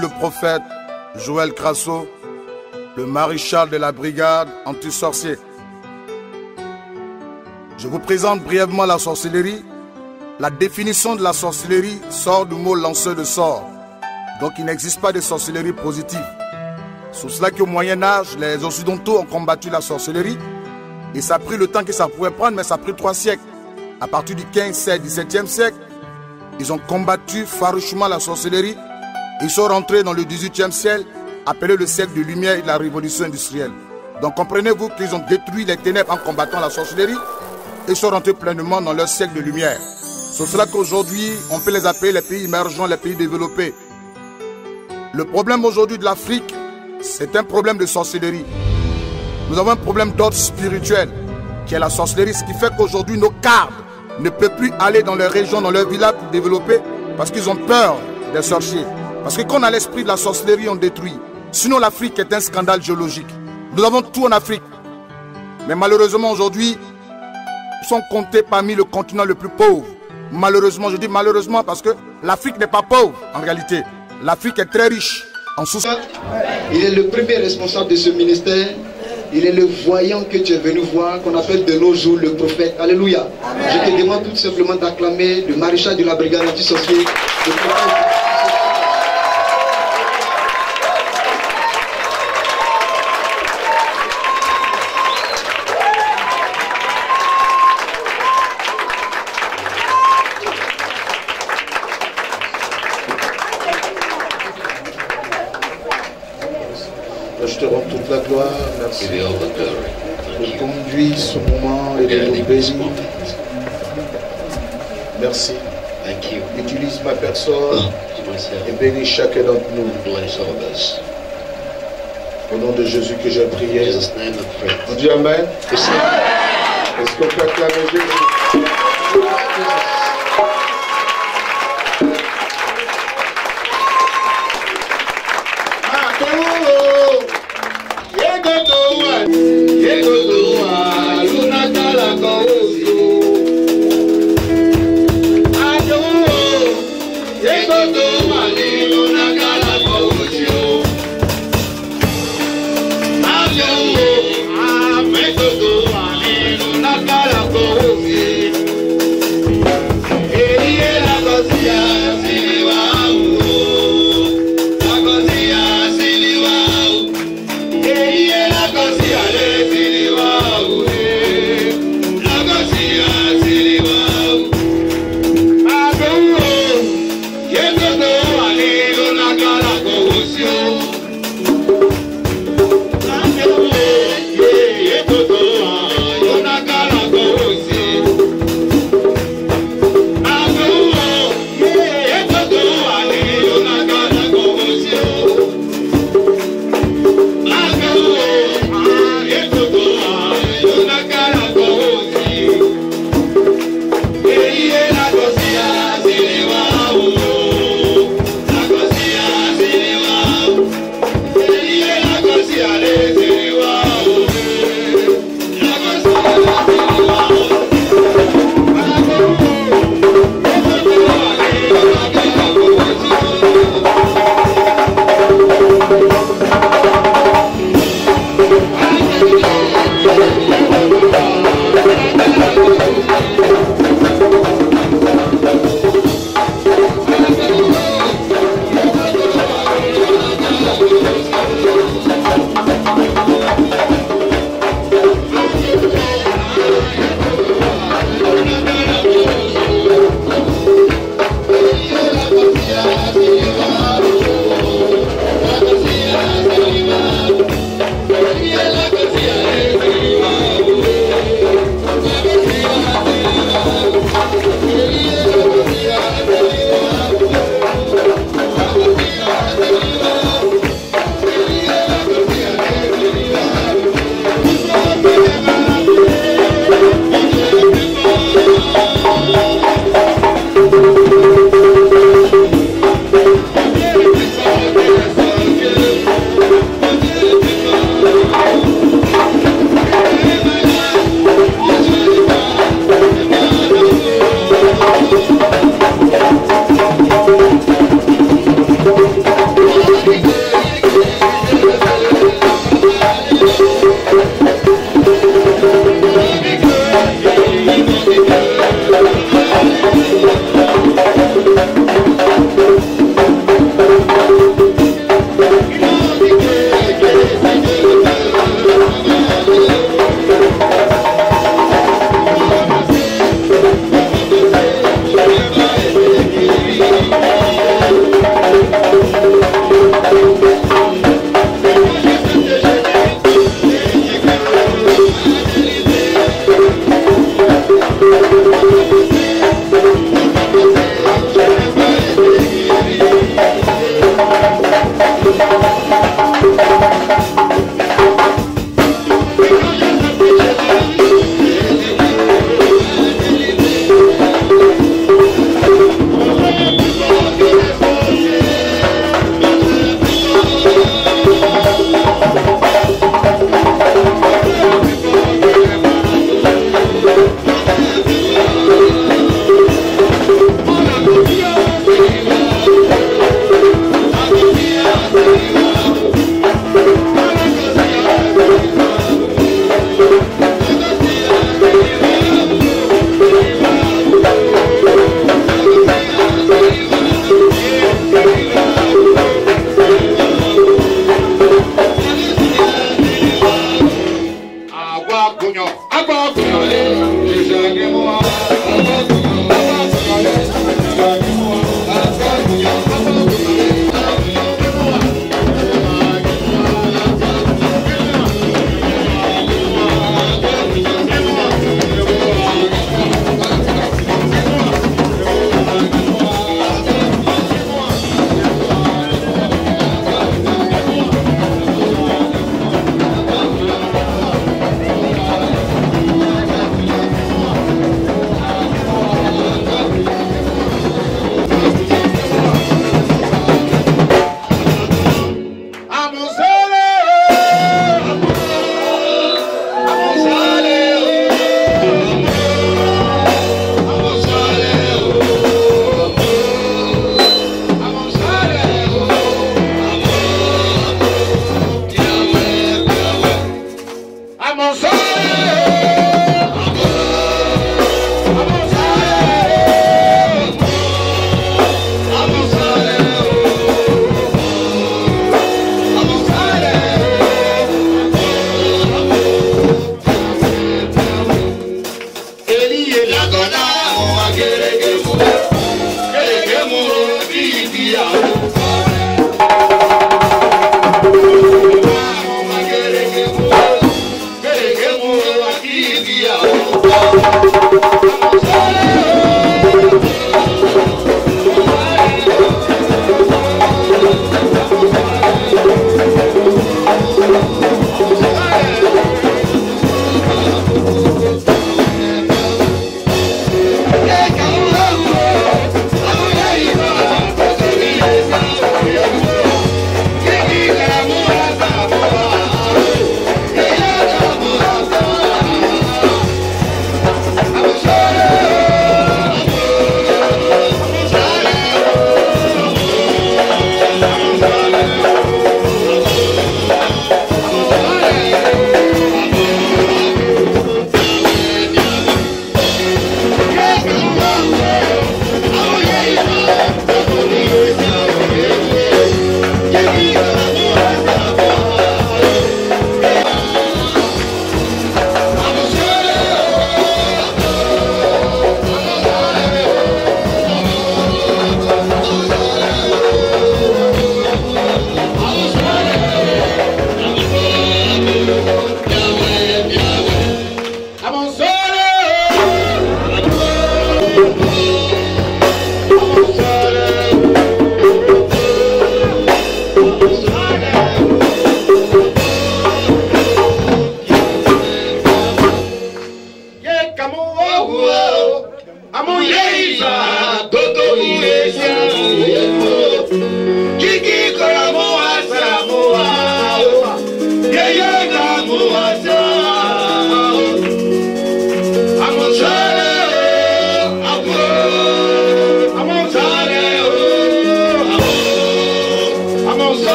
Le prophète Joël Krasso, le maréchal de la brigade anti-sorcier. Je vous présente brièvement la sorcellerie. La définition de la sorcellerie sort du mot lanceur de sorts. Donc il n'existe pas de sorcellerie positive. C'est cela qu'au Moyen-Âge, les Occidentaux ont combattu la sorcellerie. Et ça a pris le temps que ça pouvait prendre, mais ça a pris 3 siècles. À partir du 15, 16, 17e siècle, ils ont combattu farouchement la sorcellerie. Ils sont rentrés dans le 18e siècle, appelé le siècle de lumière et de la révolution industrielle. Donc comprenez-vous qu'ils ont détruit les ténèbres en combattant la sorcellerie et sont rentrés pleinement dans leur siècle de lumière. C'est cela qu'aujourd'hui, on peut les appeler les pays émergents, les pays développés. Le problème aujourd'hui de l'Afrique, c'est un problème de sorcellerie. Nous avons un problème d'ordre spirituel, qui est la sorcellerie, ce qui fait qu'aujourd'hui, nos cadres ne peuvent plus aller dans leur région, dans leur village pour développer, parce qu'ils ont peur des sorciers. Parce que quand on a l'esprit de la sorcellerie, on détruit. Sinon, l'Afrique est un scandale géologique. Nous avons tout en Afrique. Mais malheureusement, aujourd'hui, nous sommes comptés parmi le continent le plus pauvre. Malheureusement, je dis malheureusement parce que l'Afrique n'est pas pauvre, en réalité. L'Afrique est très riche en sous. Il est le premier responsable de ce ministère. Il est le voyant que tu es venu voir, qu'on appelle de nos jours le prophète. Alléluia. Amen. Je te demande tout simplement d'acclamer le maréchal de la brigade anti-sorcier, le prophète. Je te rends toute la gloire, merci. Je conduis ce moment et de nous bénis. Merci. Utilise ma personne et bénis chacun d'entre nous. Au nom de Jésus que je priais. On dit Amen. Est-ce qu'on peut acclamer Jésus?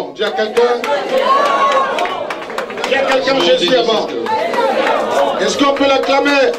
avant. Dis à quelqu'un. Dis à quelqu'un Jésus avant. Est-ce qu'on peut l'acclamer?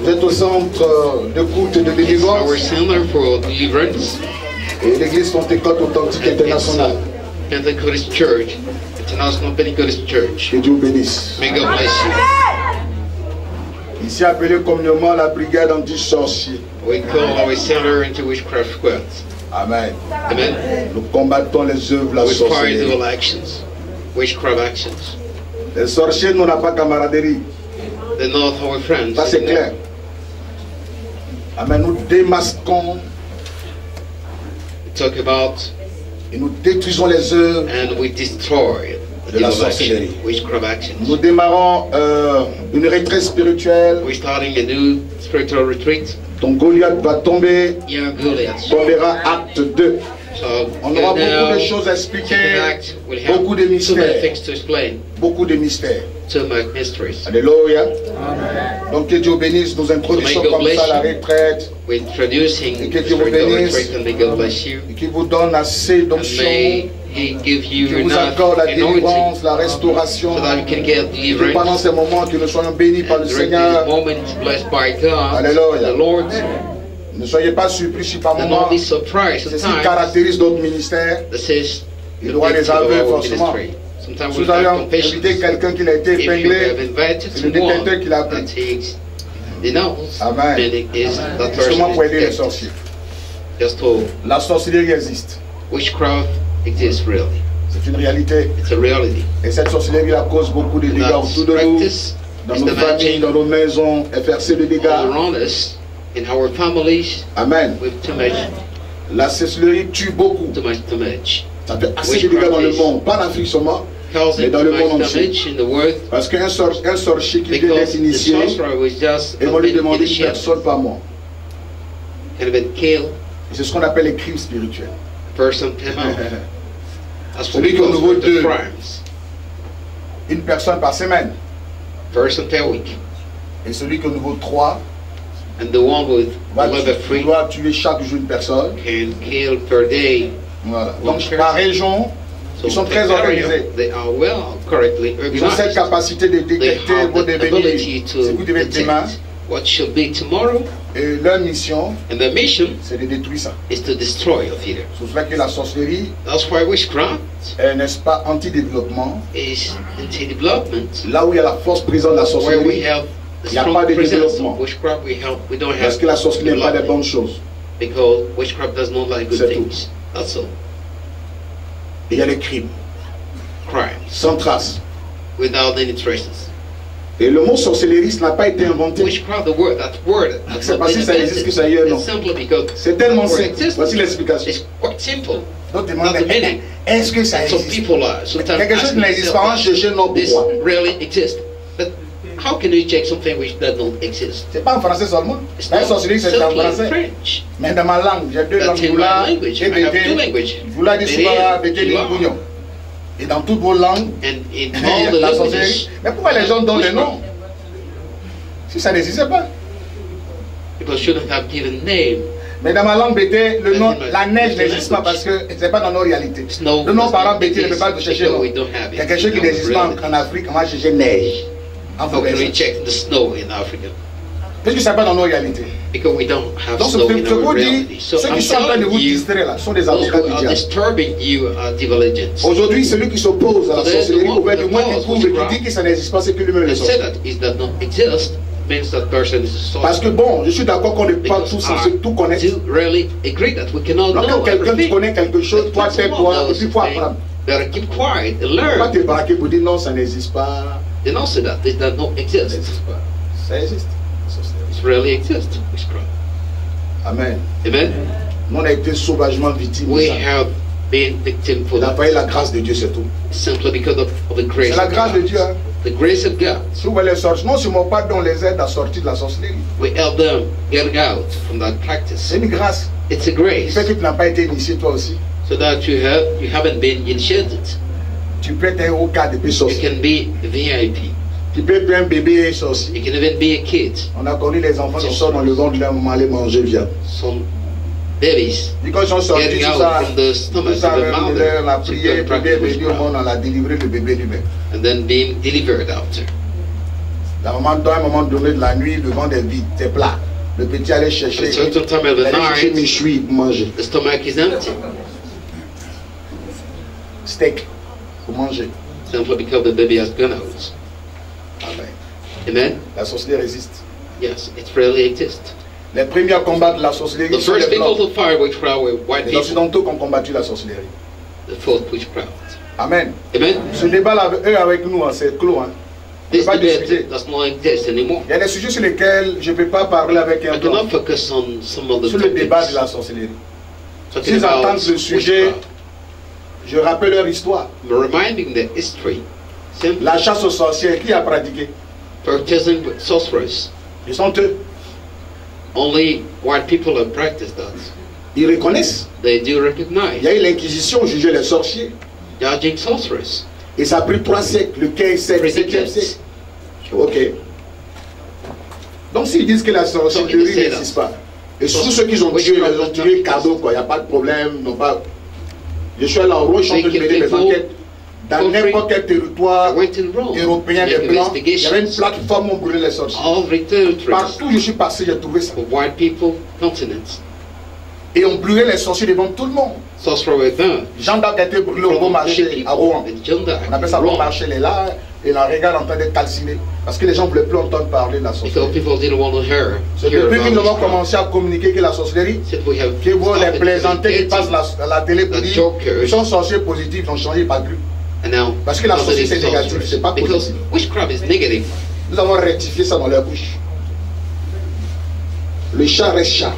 Vous êtes au centre d'écoute et de délivrance et l'église Pentecôte authentique internationale. Que Dieu bénisse. Ici appelé communément la brigade anti-sorcier. Amen. Amen. Nous combattons les œuvres de la sorcellerie. Les sorciers n'ont pas de camaraderie. Ça c'est clair. Amen. Nous démasquons et nous détruisons les œuvres de la sorcellerie. Nous démarrons une retraite spirituelle. Ton Goliath va tomber. Tombera acte 2. On aura beaucoup de choses à expliquer, beaucoup de mystères. Beaucoup de mystères. Alléluia. Donc que Dieu bénisse, nous introduisons comme ça la retraite. Et que Dieu vous bénisse. Et qu'il vous donne assez d'options. Qu'il vous accorde la délivrance, la restauration. Que pendant ces moments, que nous soyons bénis par le Seigneur. Alléluia. Ne soyez pas surpris si par moment, c'est ce qui caractérise d'autres ministères. Il doit les avoir forcément. Si vous avez invité quelqu'un qui a été épinglé, le détecteur qui l'a pris. Amen. Justement pour aider les sorciers. La sorcellerie existe. C'est une réalité. Et cette sorcellerie cause beaucoup de dégâts autour de nous, dans nos familles, dans nos maisons, et faire ces dégâts. Amen. La sorcellerie tue beaucoup. Ça fait assez de dégâts dans le monde, pas en Afrique seulement, mais dans le monde entier. Parce qu'un sorcier qui vient d'être initié, et on lui demande une personne par mois. C'est ce qu'on appelle les crimes spirituels. Celui qui est au niveau 2, une personne par semaine. Et celui qui est au niveau 3, doit tuer chaque jour une personne. Voilà. Donc par région, ils sont très organisés. Ils ont cette capacité de détecter vos devenir, ce que vous devez demain. Et leur mission, c'est de détruire ça. C'est pour cela que la sorcellerie, n'est-ce pas anti-développement, là où il y a la force présente de la sorcellerie, il n'y a pas de développement. Parce que la sorcellerie n'est pas des bonnes choses. C'est tout. Il y a les crimes, sans trace. Et le mot sorcellerie n'a pas été inventé. C'est parce que ça existe que ça y est, non. C'est tellement simple. Voici l'explication. Donc demande, est-ce que ça existe? Quelque chose n'existe pas, on cherche un autre droit. How can you check something which does not exist? C'est pas en français seulement. La sorcellerie c'est en français. Mais dans ma langue, j'ai deux langues. Goula et Betty. Goula de Soubara, Betty de Bouillon. Et dans toutes vos langues, la sorcellerie. Mais pourquoi les gens donnent des noms? Si ça n'existe pas. People shouldn't have given name. Mais dans ma langue Betty, le nom, la neige n'existe pas parce que c'est pas dans nos réalités. Le nom parent Betty ne peut pas chercher. Il y a quelque chose qui n'existe pas en Afrique, on va chercher neige. Parce que ça n'est pas dans nos réalités. Donc ce que vous dites, ceux qui sont en train de vous distraire là sont des avocats du diable. Aujourd'hui, celui qui s'oppose à la sorcellerie, ou bien du moins qui prouve et qui dit que ça n'existe pas, c'est que lui-même le sort. Parce que bon, je suis d'accord qu'on n'est pas tous censés tout connaître. Donc quand quelqu'un connaît quelque chose, toi tais-toi, et puis il faut apprendre. Il ne faut pas te braquer pour dire non, ça n'existe pas. They know that it does not exist. Ça existe. It really exists. Amen. Amen. Nous on a été sauvagement victimes. We have been victim for. On a payé la grâce de Dieu, c'est tout. Simply because of the grace. C'est la grâce de Dieu. The grace of God. Souvent les sorciers, non seulement pas on les aide à sortir de la sorcellerie. We help them get out from that practice. C'est une grâce. It's a grace. Peut-être que tu n'as pas été initié toi aussi. So that you haven't been initiated. Tu peux être au cas de sorcier. You can be VIP. Tu peux être un bébé sorcier. You can even be a kid. On a connu les enfants qui sont dans le ventre de leur maman, les manger viande. Some babies. Ils sont sortis tout ça. Tout ça, la prière, premier bébé au monde, on a délivré le bébé lui-même. And then being delivered after. La maman doit à un moment donné de la nuit devant des vides, des plats. Le petit allait chercher. Allait chercher mes chouilles pour manger. The stomach is empty. Steak. Pour manger. Simply because the baby has gone out. Amen. Amen. La sorcellerie existe. Yes, it really exists. Les premiers à combattre la sorcellerie sont les blancs. Les occidentaux qui ont combattu la sorcellerie. The fourth witchcraft. Amen. Amen. Ce débat là, eux avec nous, c'est clos. Hein. This debate does not exist anymore. Il y a des sujets sur lesquels je ne peux pas parler avec un blanc. Sur le débat de la sorcellerie. S'ils entendent ce sujet. Je rappelle leur histoire. Reminding the history. La chasse aux sorcières, qui a pratiqué? Sorcerers. Ils sont eux. Only white people have practiced that. Ils reconnaissent. They do recognize. Il y a eu l'inquisition, juger les sorciers. Judging sorcerers. Et ça a pris 3 siècles, le 15e siècle, le 7e siècle. Ok. Donc s'ils disent que la sorcellerie n'existe pas, et surtout ceux qui ont tué, ils ont tué cadeau, quoi, il n'y a pas de problème, non pas. Je suis allé en Rwanda, je suis en train de mener mes enquêtes. Dans n'importe quel territoire européen des Blancs, il y avait une plateforme où on brûlait les sorciers. Partout où je suis passé, j'ai trouvé ça. Et on brûlait les sorciers devant tout le monde. Jean d'Arc a été brûlé au bon marché à Rouen. On appelle ça le bon marché, elle est là, et la regarde en train d'être calcinée. Parce que les gens ne voulaient plus entendre parler de la sorcellerie. C'est depuis que nous avons commencé à communiquer que la sorcellerie, qui vont les plaisanter, qui passent la télé pour dire ils sont sorciers positifs, ils ont changé par plus. Parce que la sorcellerie c'est négatif, c'est pas positif. Nous avons rectifié ça dans leur bouche. Le chat reste chat.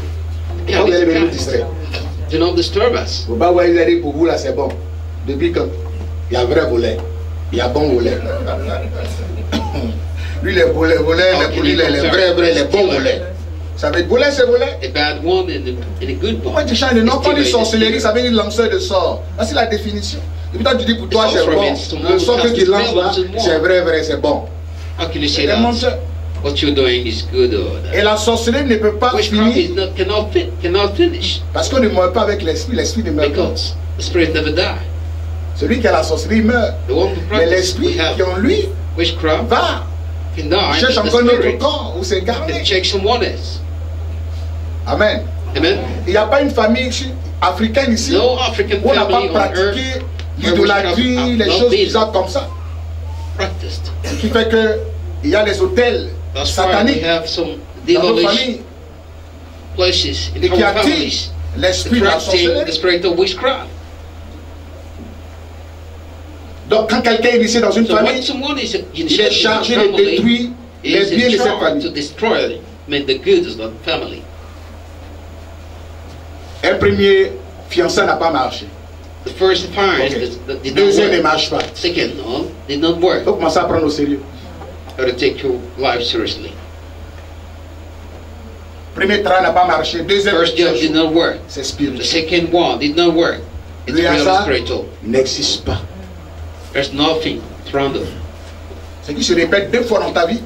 Vous allez venir nous distraire. Do not disturb us. Vous allez pour vous là, c'est bon. Depuis quand il y a vrai volet, il y a bon volet. Lui les volets, les vrais, les bons volets. Ça veut dire volet, c'est volet. Pourquoi tu changes le nom? Quand tu dis sorcellerie, ça veut dire lanceur de sort. Là c'est la définition. Et puis toi tu dis pour toi c'est bon. Le sort que tu lances là, c'est vrai, c'est bon. C'est un mensonge. What you're doing is good or that. Et la sorcellerie ne peut pas finir. Cannot finish. Parce qu'on ne meurt pas avec l'esprit, l'esprit ne meurt pas. The spirit never dies. Celui qui a la sorcellerie meurt. Mais l'esprit qui en lui va. Il cherche encore notre corps où s'incarner. Amen. Amen. Il n'y a pas une famille africaine ici où on n'a pas pratiqué l'idolâtrie, les choses bizarres comme ça. Ce qui fait que il y a des hôtels sataniques dans nos familles et qui attirent l'esprit de la sorcellerie. Donc quand quelqu'un est initié dans une famille, il est chargé de détruire les biens de cette famille. Un premier fiancé n'a pas marché. Le deuxième ne marche pas. Il faut commencer à prendre au sérieux. How to take your life seriously. Premier train n'a pas marché. Deuxième, first job did not work. C'est spirituel. The second one did not work. It's real spiritual. N'existe pas. There's nothing around it. Ce qui se répète 2 fois dans ta vie.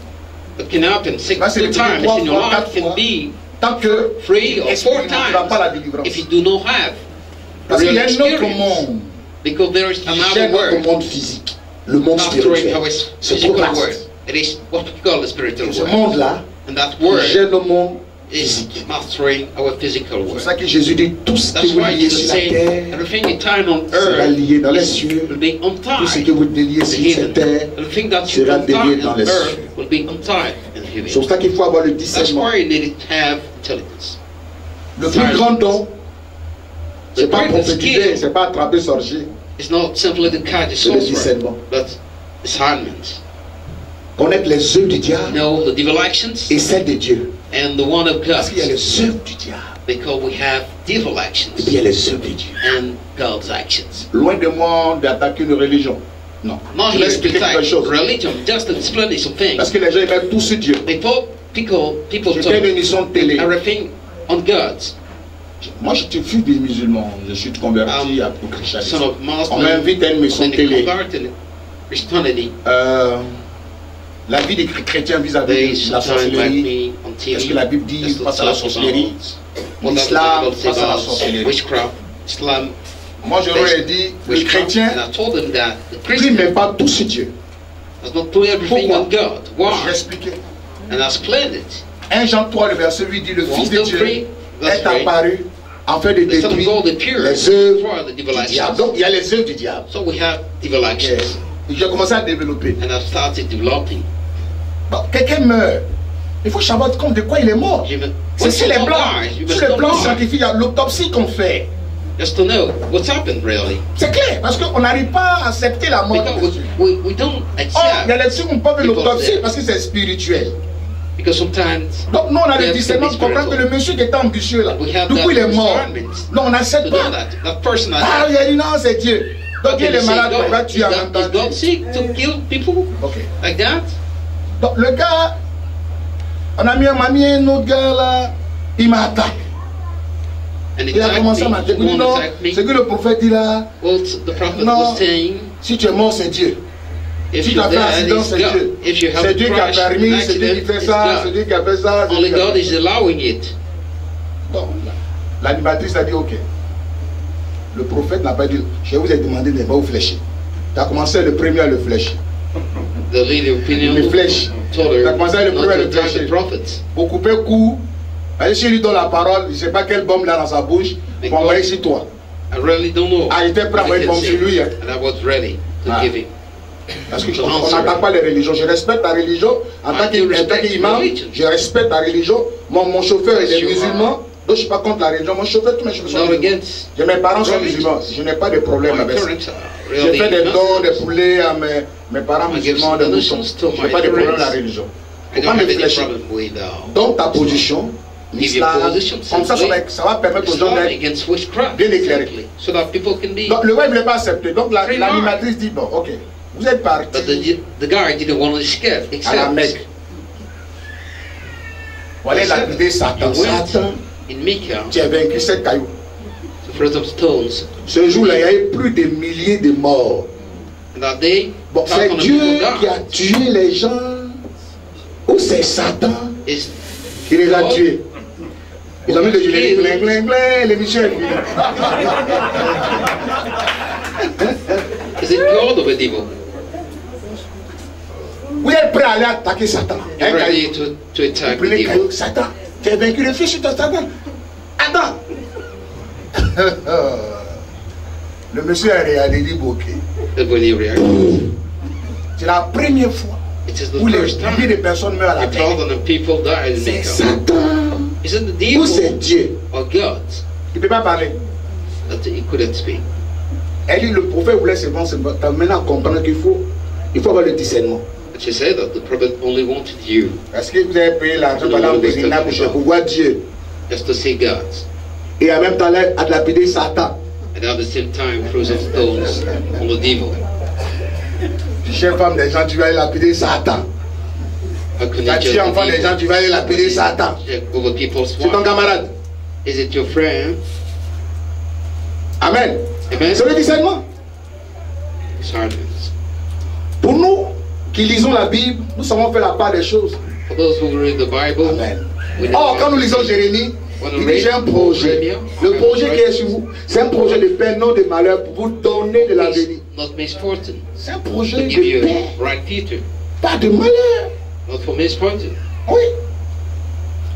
It can happen 6 times in your life. Can be tant que 3 or 4 times. If you do not have real experience, because there is another world. Le monde physique, le monde spirituel. C'est trop vaste. It is what we call the spiritual world. And that world is mastering our physical world. That's why Jesus said, everything you tie on earth will be untied. Everything that you tie on earth will be untied in heaven. That's why you need to have intelligence. The greatest skill is not simply the kind of sorcerer, but discernment. Connaître les œuvres du diable et celles de Dieu. Parce qu'il y a les œuvres du diable et puis il y a les œuvres de Dieu. Loin de moi d'attaquer une religion. Non. Je vais expliquer quelque chose. Parce que les gens aiment tous Dieu. Je fais une émission de télé. Moi je suis des musulmans. Je suis converti à christianisme. On m'invite à une émission de télé. La vie des chrétiens vis-à-vis de la sorcellerie, est-ce que la Bible dit face à la sorcellerie, l'islam face à la sorcellerie. Moi je leur ai dit, les chrétiens ne priment pas tout ce Dieu. Pourquoi? Je vais expliquer. 1 Jean 3, le verset 8 dit, le Fils de Dieu est apparu afin de détruire les œuvres du diable. Donc il y a les œuvres du diable. J'ai commencé à développer. Bon, quelqu'un meurt. Il faut savoir compte de quoi il est mort. C'est sur les plans scientifiques, l'autopsie qu'on fait. C'est clair, parce qu'on n'arrive pas à accepter la mort. Il y a là-dessus qu'on peut faire l'autopsie parce que c'est spirituel. Donc nous on a le discernement de comprendre que le monsieur qui était ambitieux là, du coup il est mort. Non, on n'accepte pas. Ah, il a dit non, c'est Dieu. Donc il est malade, pourquoi tu as entendu? Okay. Like that. Donc le gars, on a mis un mamie, un autre gars là, il m'a attaqué. Il a commencé à m'attaquer. Non, c'est que le prophète dit là, non, si tu es mort, c'est Dieu. Si tu as fait un accident, c'est Dieu. C'est Dieu qui a permis, c'est Dieu qui fait ça, c'est Dieu qui a fait ça. Only God is allowing it. Bon, l'animatrice a dit ok. Le prophète n'a pas dit, je vous ai demandé de ne pas vous fléchir. Tu as commencé le premier à le fléchir. Les flèches. Tu as commencé le premier à le fléchir. Pour couper coup, allez chez lui dans la parole, je ne sais pas quelle bombe là dans sa bouche, pour envoyer chez toi. Il était prêt à envoyer une bombe sur lui. Parce que on n'attaque pas les religions. Je respecte la religion. En tant qu'imam, je respecte la religion. Mon chauffeur est musulman. Donc je ne suis pas contre la religion. Moi, je suis tous mes chauffeurs. Mes parents sont musulmans. Je n'ai pas de problème avec ça. J'ai fait des dons, des poulets à mes parents musulmans, des moutons. Je n'ai pas de problème avec la religion. Il ne faut pas me fléchir. Donc ta position, l'islam, comme ça, ça va permettre aux gens d'être bien éclairés. Donc le gars ne voulait pas accepter. Donc l'animatrice dit, bon, ok, vous êtes parti à la Mecque. Voilà la idée Satan. Satan. Tu as vaincu 7 cailloux. Ce jour-là, il y a eu plus de milliers de morts. Bon, c'est Dieu qui a tué les gens ou c'est Satan qui les a tués? Ils ont mis le générique, bling bling bling, les Michel. Vous êtes prêts à aller attaquer Satan? Satan. Tu as vaincu le fils sur ton Satan. Attends. Le monsieur a réalisé, dit ok. C'est la première fois où les milliers de personnes meurent à la terre. C'est Satan. Ou c'est Dieu. Il ne peut pas parler. Elle dit, le prophète voulait se vendre, maintenant comprendre qu'il faut avoir le discernement. She said that the prophet only wanted you. Est-ce que vous avez payé l'argent pendant des années pour voir Dieu? Just to see God. Et en même temps, elle a lapidé Satan. And at the same time, throws of stones on the devil. Tu chères femmes des gens, tu vas aller lapider Satan. Tu chères enfants des gens, tu vas aller lapider Satan. C'est ton camarade. Is it your friend? Amen. C'est le discernement. Pour nous qui lisons la Bible, nous savons faire la part des choses. Amen. Or, quand nous lisons Jérémie, il dit j'ai un projet. Le projet qui est sur vous, c'est un projet de paix, non de malheur, pour vous donner de l'avenir. C'est un projet de paix, pas de malheur. Oui.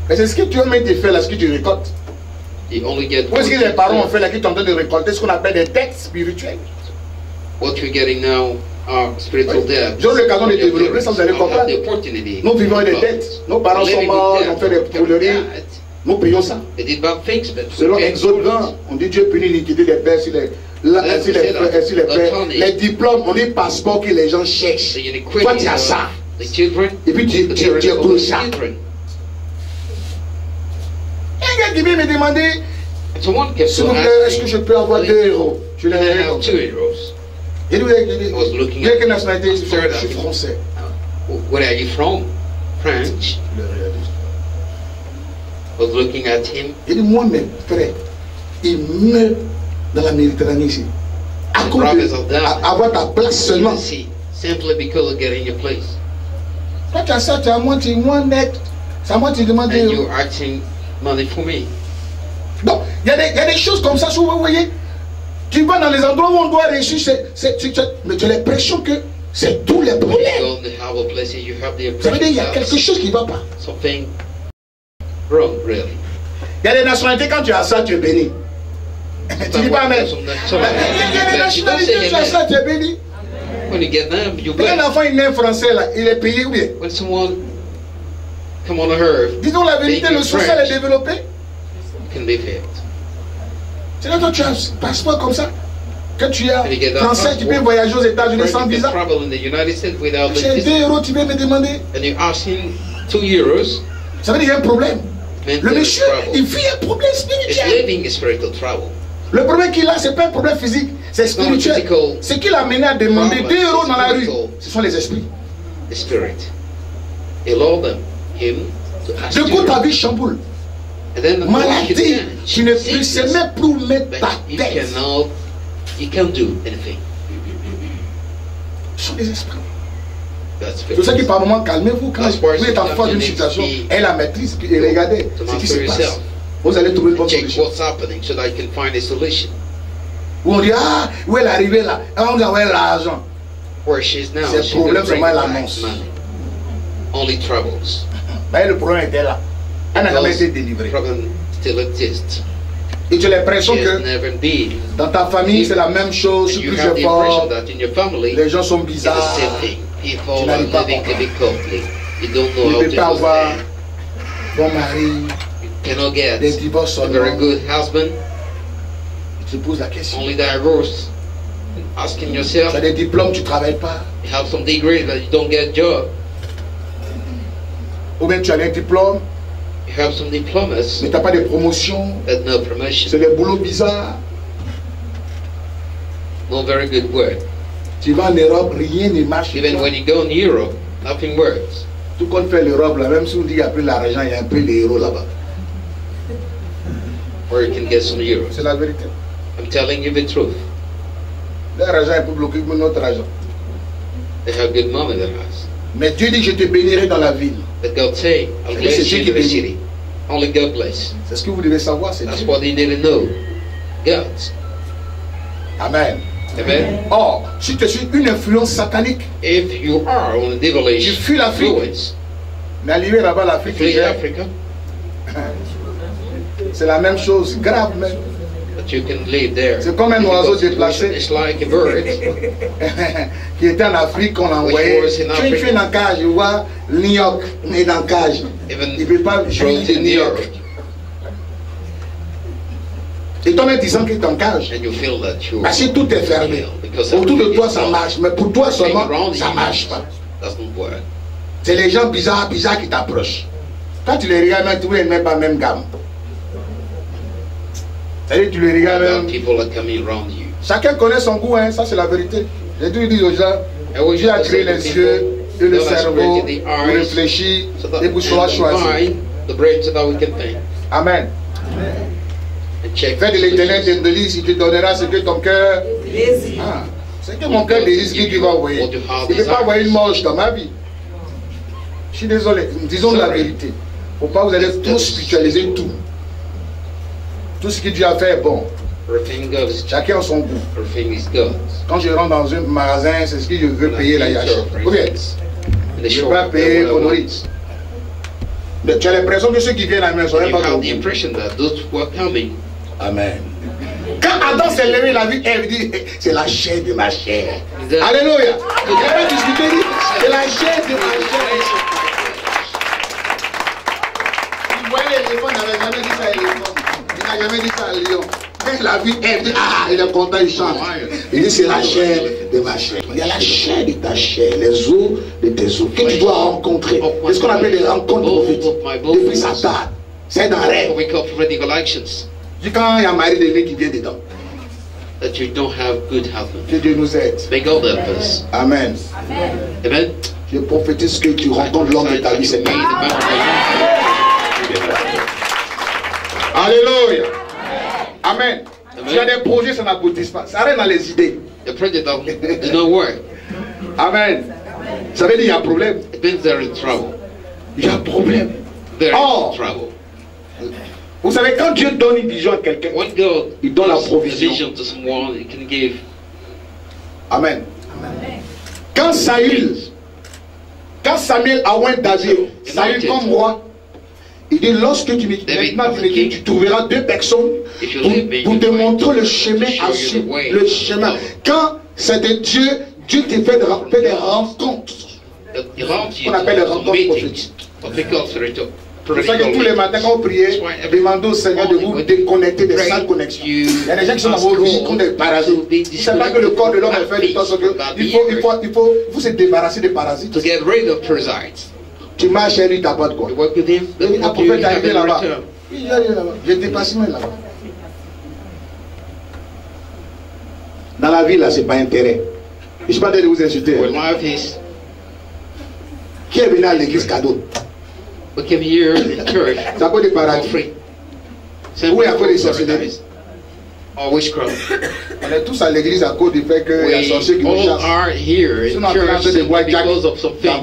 Mais c'est ce que tu as même fait là, ce que tu récoltes. Où est-ce que les parents ont fait là, qui sont en train de récolter ce qu'on appelle des dettes spirituelles? What you're getting now are spiritual debts. J'ai l'occasion de développer ça, vous allez comprendre. Nous vivons des dettes. Nos parents sont morts, on fait des pouleries. Nous payons ça. Selon Exode 20, on dit Dieu punit l'iniquité des pères sur les pères. Les diplômes, on dit passeport que les gens cherchent. Toi, tu as ça. Et puis tu es pour ça. Un gars qui vient me demander, est-ce que je peux avoir 2 euros? Je lui ai dit, il dit, quelle nationalité? Je suis français. Where are you from? French. I was looking at him. Il dit, moi mes frères, ils meurent dans la Méditerranée ici. À cause d'avoir ta place seulement. Simply because of getting your place. Quand tu as ça, tu as moitié moins net. C'est à moi que tu demandes. And you're acting money for me. Donc, il y a des choses comme ça, souvent, vous voyez. Tu vas dans les endroits où on doit réussir, mais tu as l'impression que c'est tous les problèmes. Ça veut dire qu'il y a quelque chose qui ne va pas. Il y a des nationalités, quand tu as ça, tu es béni. Tu dis pas même. Il y a des nationalités, quand tu as ça, tu es béni. Quand un enfant est né français, là, il est payé ou bien? Disons la vérité, le social est développé. C'est là que tu as un passeport comme ça, que tu as français, tu peux voyager aux États-Unis sans visa. J'ai 2 euros, tu peux me demander. Ça veut dire qu'il y a un problème. Le monsieur, il vit un problème spirituel. Le problème qu'il a, ce n'est pas un problème physique, c'est spirituel. Ce qui l'a mené à demander 2 € dans la rue, ce sont les esprits. Du coup, ta vie chamboule. Maladie, tu ne peux même plus mettre ta tête. Ce sont les esprits. Je sais que par moment, calmez-vous. Quand vous êtes en face d'une situation, elle la maîtrise et regardez ce qui se passe. Vous allez trouver votre solution. Où on dit, ah, où elle est arrivée là? On dit, où est l'argent? C'est problème seulement l'annonce. Mais le problème était là. Elle n'a jamais été délivrée. Et tu as l'impression que dans ta famille, c'est la même chose. Plus je parle, les gens sont bizarres. Tu n'arrives pas à comprendre. Tu ne peux pas avoir bon mari, des divorces sonores. Tu te poses la question. Tu as des diplômes, tu ne travailles pas. Ou bien tu as des diplômes, mais tu n'as pas de promotion. C'est des boulots bizarres. Tu vas en Europe, rien ne marche. Tout compte fait l'Europe, même si on dit qu'il y a plus d'argent, il y a un peu d'euros là-bas. C'est la vérité. L'argent est pour bloquer notre argent. Mais Dieu dit, je te bénirai dans la ville. C'est Dieu qui bénit. C'est ce que vous devez savoir, c'est Dieu. Amen. Amen. Or, si tu suis une influence satanique, tu fuis l'Afrique. Mais arrivé là-bas, l'Afrique, c'est la même chose, grave même. C'est comme un oiseau déplacé qui était en Afrique, qu'on envoyait. Tu es dans la cage, tu vois, New York est dans la cage. Il ne peut pas jouer de New York. Et toi-même disant qu'il est en cage. Parce que tout est fermé. Autour de toi, ça marche. Mais pour toi seulement, ça ne marche pas. C'est les gens bizarres qui t'approchent. Quand tu les regardes, tu ne mets pas la même gamme. C'est-à-dire tu les regardes même. Chacun connaît son goût, hein, ça c'est la vérité. J'ai dû dire aux gens, Dieu a créé les yeux et le cerveau, vous réfléchissez et vous serez choisi. Amen. Fais de l'éternel tes délices, il te donnera ce que ton cœur désire. Ce que mon cœur désire, qui tu vas envoyer. Je ne vais pas envoyer une moche dans ma vie. Je suis désolé, disons la vérité. Il ne faut pas vous allez trop spiritualiser tout. Tout ce que Dieu a fait est bon. Chacun a son goût. Quand je rentre dans un magasin, c'est ce que je veux payer la yachère. Je ne veux pas payer honoris. Tu as l'impression que ceux qui viennent à la maison ne sont pas contents. Amen. Quand Adam s'est levé, la vie, elle dit, c'est la chair de ma chair. Alléluia. C'est la chair de ma chair. Vous voyez l'éléphant, il n'avait jamais dit ça à l'éléphant. Il n'a jamais dit ça à Léon. Quand la vie aime, ah, il est content, il chante. Il dit, c'est la chair de ma chair. Il y a la chair de ta chair, les os de tes os, que tu dois rencontrer. C'est ce qu'on appelle les rencontres prophétiques. Depuis ça tarde. C'est dans rêve. Dis quand il y a un mari de vie qui vient dedans. Que Dieu nous aide. Amen. Amen. Je prophétise que tu rencontres l'homme de ta vie. C'est bien. Alléluia. Amen. Tu as des projets, ça n'aboutit pas. Ça reste dans les idées. Amen. Ça veut dire qu'il y a un problème. Il y a un problème. Or, vous savez, quand Dieu donne une vision à quelqu'un, il donne la provision. Amen. Quand Samuel a oint David, Saül comme roi, il dit, lorsque tu trouveras 2 personnes pour te montrer le chemin à suivre, le chemin. Quand c'est de Dieu, Dieu te fait des rencontres. On appelle les rencontres prophétiques. C'est ça que tous les matins quand on priait, demandez au Seigneur de vous déconnecter des sales connexions. Il y a des gens qui sont dans vos vies, qui ont des parasites. Je ne sais pas que le corps de l'homme est fait de façon que il faut se débarrasser des parasites. Tu m'as chéri, t'as pas de quoi. La prophète est arrivée là-bas. J'étais pas si loin là-bas. Dans la ville, là, c'est pas intérêt. Je ne suis pas de vous insulter. Where's my office? Qui est venu à l'église cadeau? We came here in the church. C'est à cause du paradis. Où est à cause des sorcelleries? On est tous à l'église à cause du fait qu'il y a des sorciers qui nous chassent. We all are here in church because of something.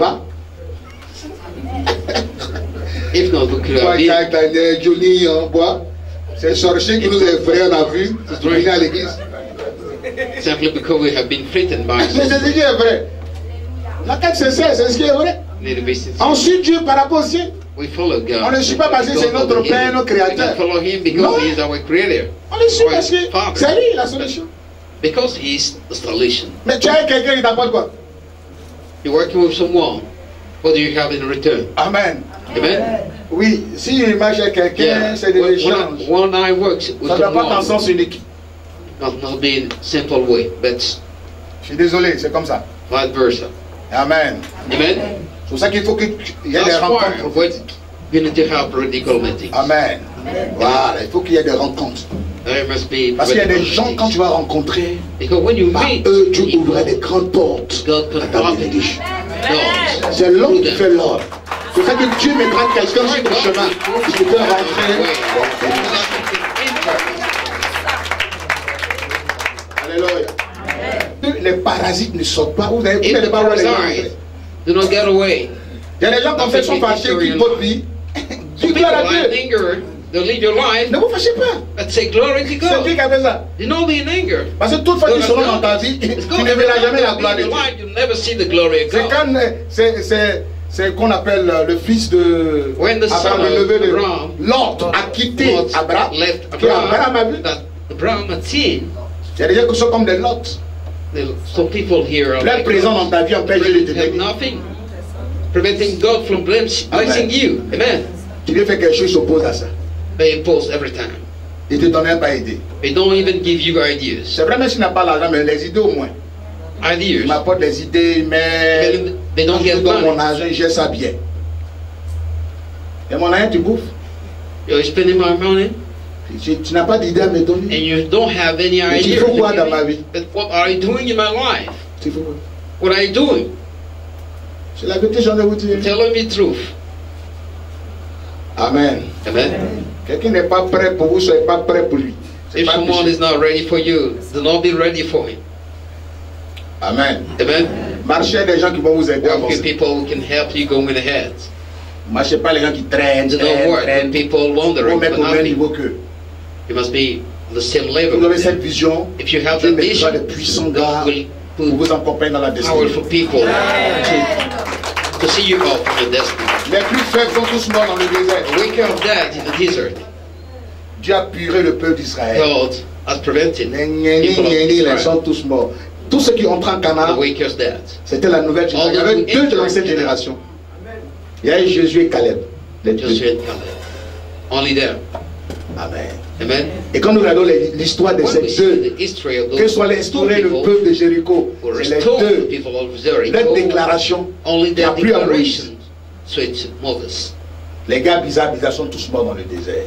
If not, we could have Johnny, bois. C'est sorcier qui nous effraie, on a vu. C'est venu à l'église. Simply because we have been threatened by. C'est ce qui est vrai. La carte c'est ça, c'est ce qui est vrai. On suit Dieu par rapport au ciel. On ne suit pas parce que c'est notre Père, notre Créateur. Non. On le suit parce que c'est lui la solution. Because he is the solution. Mais tu as quelqu'un qui t'apporte quoi? You're working with someone. What do you have in return? Amen. Amen. Oui, si je marche avec quelqu'un, c'est des échanges. One eye works with someone. Ça ne doit pas en sens unique. Not be in simple way, but. Je suis désolé, c'est comme ça. Vice versa. Amen. Amen. C'est pour ça qu'il faut qu'il y ait des rencontres. Amen. Voilà, il faut qu'il y ait des rencontres. Parce qu'il y a des gens, quand tu vas rencontrer, par eux, tu ouvres des grandes portes à ta bénédiction. C'est l'homme qui fait l'homme. C'est pour ça que Dieu mettra quelqu'un sur le chemin. Je peux rentrer. Alléluia. Les parasites ne sortent pas. Vous n'avez pas où les gens. Do not get away. Il y a des gens qui sont fâchés, qui copient. Tu dois la Dieu. Ne vous fâchez pas. C'est Dieu qui a fait ça. Parce que toute fois qu'ils seront dans ta vie, tu ne verras jamais la gloire de Dieu. C'est qu'on appelle le fils de Abraham, le neveu de Lot. Lot a quitté Abraham. Abraham a vu. Il y a des gens qui sont comme des Lot. Leur présence dans ta vie empêche de te bénir. Preventing God from blessing you. Amen. Tu veux faire quelque chose, ils s'opposent à ça. They oppose every time. Ils ne te donnent pas idée. They don't even give you ideas. C'est vrai, même si tu n'as pas l'argent, mais les idées au moins. Ideas. Ils m'apportent les idées, mais they don't get money. Mon argent, j'ai ça bien. Et mon argent, tu bouffes. You're spending my money. Tu n'as pas d'idée à me donner. And you don't have any idea. Tu fais quoi dans ma vie? But what are you doing in my life? Tu fais quoi? What are you doing? C'est la vérité, j'en ai vous dire. Tell me the truth. Amen. Amen. Quelqu'un n'est pas prêt pour vous, soyez pas prêt pour lui. If someone is not ready for you, do not be ready for him. Amen. Amen. Marchez avec des gens qui vont vous aider à avancer. People who can help you going ahead. Marchez pas les gens qui traînent, traînent. People wandering. Vous mettez au même niveau qu'eux. You must be on the same level. Vous avez cette vision. If you have that vision, de puissants gars pour vous accompagner dans la destinée. Powerful people. To see you out in the destiny. Les plus faibles sont tous morts dans le désert. Wake up dead in the desert. Dieu a puré le peuple d'Israël. God has prevented. Les sont tous morts. Tous ceux qui ont entré en Canaan. C'était la nouvelle génération. Il y avait deux dans cette génération. Il y a Jésus et Caleb. Jésus et Caleb. Only them. Amen. Amen. Et quand nous regardons l'histoire de ces deux, que soit restauré le peuple de Jéricho, les deux, leur déclaration, la plus amoureuse. Les gars bizarres sont tous morts dans le désert.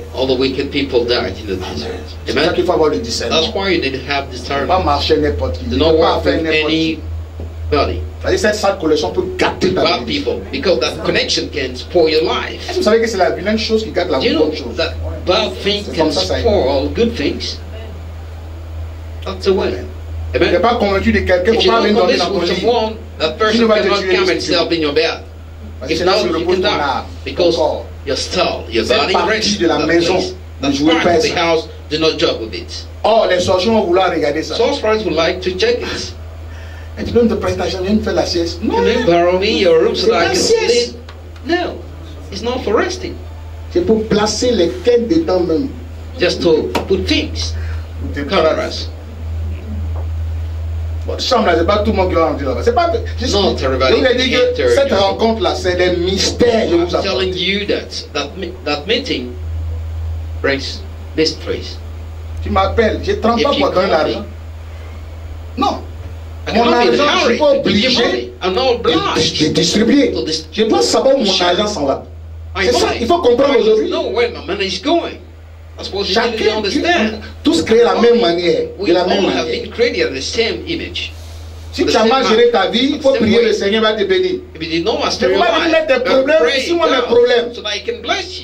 C'est pour ça qu'il faut avoir le discernement. On ne pas marcher n'importe qui. On ne pas faire n'importe qui. Cette sale collection peut gâter ta vie. Vous savez que c'est la vilaine chose qui gâte la bonne chose. Bad things can spoil good things. That's the way. Amen. If you don't do this with someone, that person cannot calm himself in your bed. If not, you can die because your style, your body, that's part of the house. Do not joke with it. Oh, les sorciers vont vouloir regarder ça. Sorcerers would like to check it. Et tu peux me prêter l'argent, viens me faire la sieste. No, borrow me your room so that I can sleep. No, it's not for resting. C'est pour placer les quêtes de temps même. Just to put things. Colorous. Bon, chambre là, c'est pas tout le monde qui va rentrer là-bas. C'est pas. Non, everybody. Je vous ai dit que cette rencontre là, c'est des mystères. Je vous apprends. I'm telling you that meeting brings mysteries. Tu m'appelles, j'ai 30 ans pour donner l'argent. Non. Mon argent, je suis pas obligé de distribuer. Je dois savoir où mon argent s'en va. Il faut comprendre aujourd'hui. Chacun, tous créés de la même manière, de la même manière. Si tu as mal géré ta vie, il faut prier, le Seigneur va te bénir. Je ne peux pas mettre tes problèmes sur moi, mes problèmes.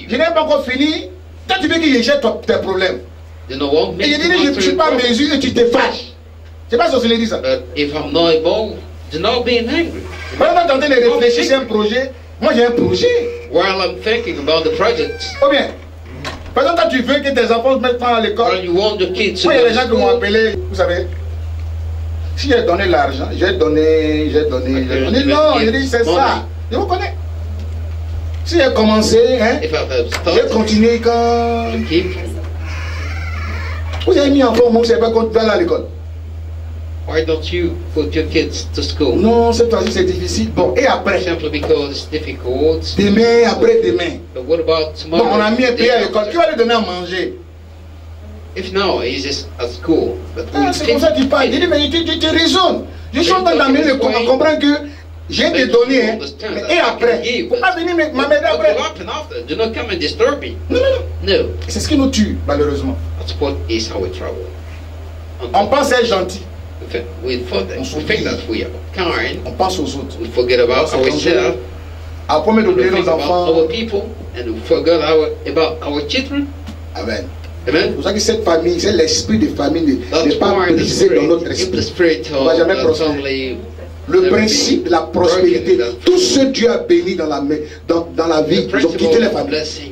Je n'ai pas encore fini. Toi, tu veux qu'il rejette tes problèmes. Et je ne suis pas en mesure et tu te fâches. Je ne sais pas si je l'ai dit ça. Pendant que tu es en train de réfléchir sur un projet, moi j'ai un projet. Ou bien, pendant que tu veux que tes enfants se mettent à l'école, moi il y a des gens qui m'ont appelé, vous savez. Si j'ai donné l'argent, j'ai donné. Non, je dis c'est ça. Je vous connais. Si j'ai commencé, hein, j'ai continué quand. Vous avez mis enfant, moi, je ne sais pas quand tu vas à l'école. Why don't you put your kids to school? Non, cette fois-ci c'est difficile. Bon, et après? Simply because it's difficult. Demain, après demain. But what about tomorrow? Bon, on a mis un pays à l'école. Qui va lui donner à manger? If now he's just at school, but c'est comme ça qu'il parle. Il dit mais tu raisonnes. Je suis en train d'amener le on comprend que j'ai des données. Mais et après, pourquoi venir m'amener après? Do not come and disturb me. Non, non, non. C'est ce qui nous tue malheureusement. That's what is our trouble. On pense être gentil. On pense aux autres. We forget about ourselves. Après, on oublie nos enfants. Our people and we forget about our children. Amen. C'est pour ça que cette famille, c'est l'esprit de famille, n'est pas brisé dans notre esprit. On ne va jamais prospérer. Le principe de la prospérité, tout ce que Dieu a béni dans la vie, ils ont quitté les familles.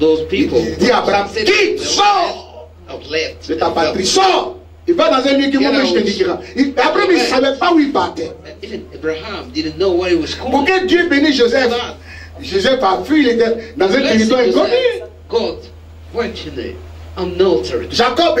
Il dit à Abraham, quitte, sors de ta patrie, sors. Il va dans un lieu qui montre, je te dirai. Abraham ne savait pas où il partait. Pour que Dieu bénisse Joseph, Joseph a fui, il était dans un territoire inconnu. God went in there, unaltered. Jacob,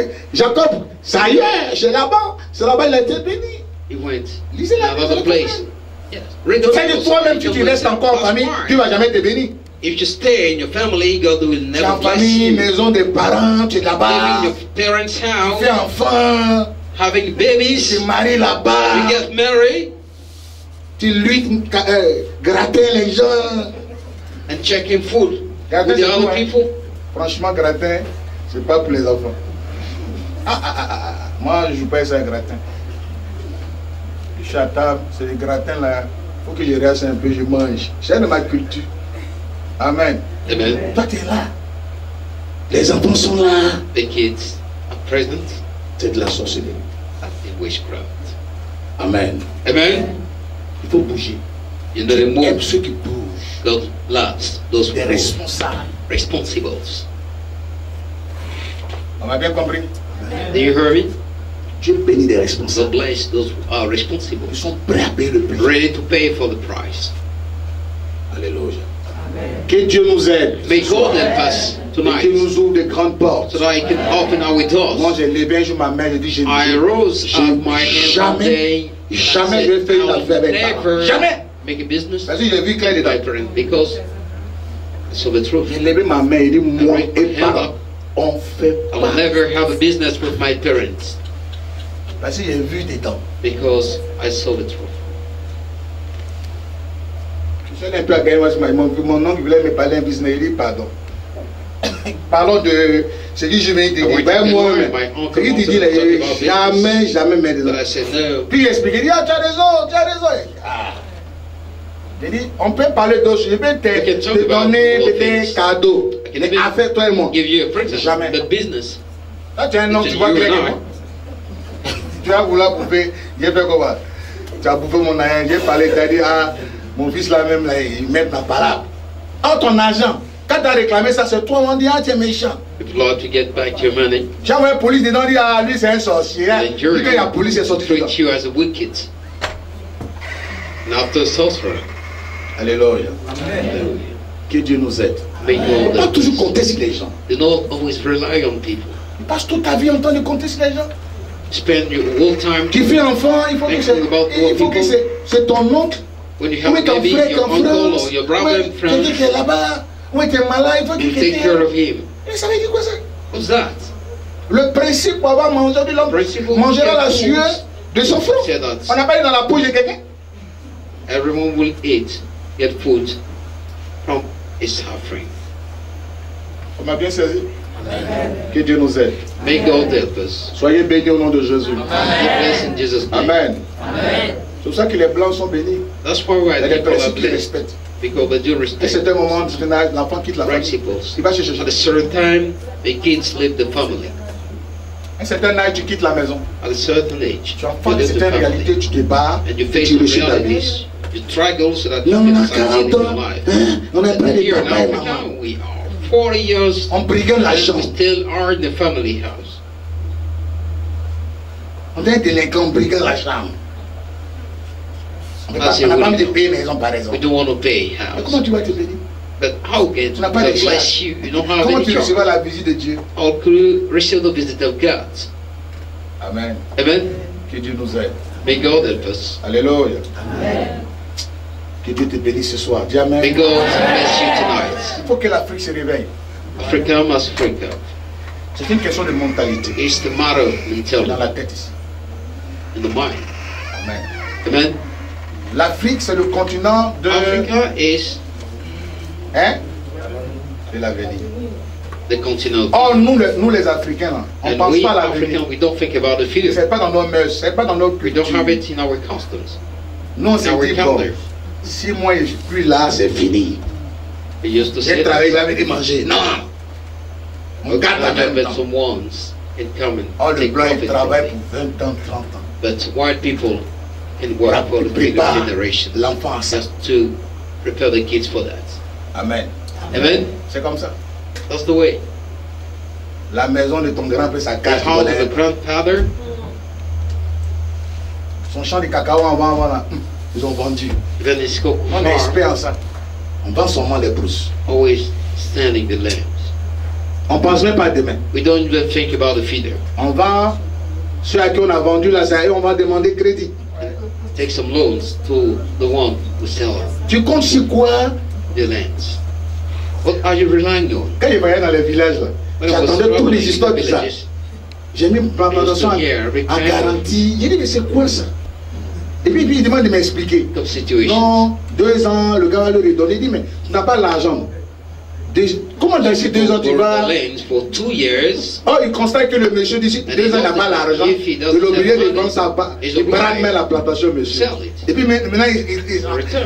ça y est, c'est là-bas, il a été béni. He went. Lisez la place. Yes. Fais de toi-même, tu restes encore en famille, tu ne vas jamais te bénir. If you stay in your family, God will never bless you. La famille, maison des parents, tu es là-bas. Living your parents' house. Tu fais enfant. Having babies. Tu te maries là-bas. You get married. Tu luttes, gratter les gens. And checking food. Franchement, gratin, c'est pas pour les enfants. Moi, je paye ça un gratin. Je suis à table, c'est le gratin là. Il faut que je reste un peu, je mange. C'est de ma culture. Amen. Amen. Toi, tu es là. Les enfants sont là. Les kids are present. C'est de la sorcellerie. C'est witchcraft. Amen. Amen. Il faut bouger. Il y a ceux qui bougent. God loves those who are responsible. On a bien compris? Do you hear me? Dieu bénit les responsables. God bless those who are responsible. Ils sont prêts à payer le prix. Ready to pay for the price. Alléluia. Que Dieu nous aide. May God help us tonight. Qu'il nous ouvre de grandes portes. So that I can open our doors. Moi, j'ai levé je ma mère, j'ai dit, I rose up my hand today. Jamais je vais faire une affaire avec toi. Jamais. Make a business. Parce que j'ai vu clair dedans. Because so the truth. J'ai levé ma main, il dit moi et parents, on fait pas. I will never have a business with my parents. Parce que j'ai vu dedans. Because I saw the truth. Je suis un peu agréable parce que mon oncle voulait me parler un business, il dit pardon. Parlons de ce que je viens de dire. Ben moi-même. Ce qu'il dit là, jamais mais dedans. Puis il explique, il dit ah tu as raison, tu as raison. Il dit, on peut parler d'autres choses, je peux te donner des cadeaux, mais affaire toi et moi, jamais. Là, tu as un nom, tu vois clair. Tu vas vouloir bouffer, j'ai fait comment? Tu as bouffé mon argent, j'ai parlé, tu as dit, ah, mon fils là même, là, il met ma parole. Ah, ton argent, quand tu as réclamé ça, c'est toi, on dit, ah, tu es méchant. J'ai envoyé la police dedans, on dit, ah, lui c'est un sorcier. Puis quand la police est sortie dedans. Alléluia. Que Dieu nous aide. Ne pas toujours compter sur les gens. Passe toute ta vie en train de compter sur les gens. Tu fais enfant, il faut que c'est ton oncle, ou ton frère, quelqu'un qui est là-bas, ou t'es malade, il faut qu'il t'aide. Et ça veut dire quoi ça? Le principe pour avoir mangé de l'homme mangera la sueur de son front. On n'a pas eu dans la poche de quelqu'un. Everyone will eat, get food from his suffering. On m'a bien saisi? Amen. Que Dieu nous aide. May God help us. Soyez bénis au nom de Jésus. Amen. Amen. Amen. C'est pour ça que les blancs sont bénis. That's why we are blessed. Respect. Because they do respect. Et c'est un moment où l'enfant quitte la famille. Il va chercher. At a certain time, the kids leave the family. À un certain âge, tu quittes la maison. At a certain age, tu affrontes certaines réalités, tu te bats, tu réussis ta vie. You struggle so that you can succeed in life. And here now we are 40 years old. We still are in the family house. On est délinquant, on brigue la chambre. On n'a pas de payer maison par exemple. We don't want to pay house. Mais comment tu vas te bénir? But how can God bless you? You don't have any job. Comment tu recevras la visite de Dieu? How can you receive the visit of God? Amen. Amen. Que Dieu nous aide. May God help us. Alléluia. Amen. Que Dieu te bénisse ce soir. Dis amen. May God bless you tonight. Il faut que l'Afrique se réveille. Africa must wake up. C'est une question de mentalité. It's the matter of mentality. Dans la tête ici. In the mind. Amen. Amen. L'Afrique c'est le continent de. Africa is. Hein? De l'avenir. The continent. Or nous les Africains, là, on ne pense pas à l'avenir. We don't think about the future. C'est pas dans nos mœurs, c'est pas dans notre culture. We don't have it in our customs. Non, c'est bon. Si moi je suis plus là, c'est fini. J'ai travaillé, j'avais dit manger. Non. On garde la même chose. Oh, le blanc, il travaille pour 20 ans, 30 ans. But white people can work for the bigger generation. L'enfant, has to prepare the kids for that. Amen. Amen. C'est comme ça. That's the way. La maison de ton grand-père, sa cage de grandfather. Son champ de cacao en vend, voilà. Ils ont vendu. On est expert en ça. On vend seulement les brousses. Always standing the lambs. On pense même pas demain. We don't even think about the feeder. On vend ceux à qui on a vendu la salle et on va demander crédit. Take some loans to the one who sells. Tu comptes sur quoi? The lands. What are you relying on? Quand je voyais dans les villages, j'attendais toutes les histoires de ça. J'ai mis ma plantation en garantie. J'ai dit mais c'est quoi ça? Et puis il demande de m'expliquer. Non, 2 ans, le gars va le redonner. Il dit mais tu n'as pas l'argent. Comment d'ici 2 ans tu vas? Oh, il constate que le monsieur d'ici 2 ans n'a pas l'argent. De l'obliger de prendre sa part. Il brade même la plantation, monsieur. Et puis maintenant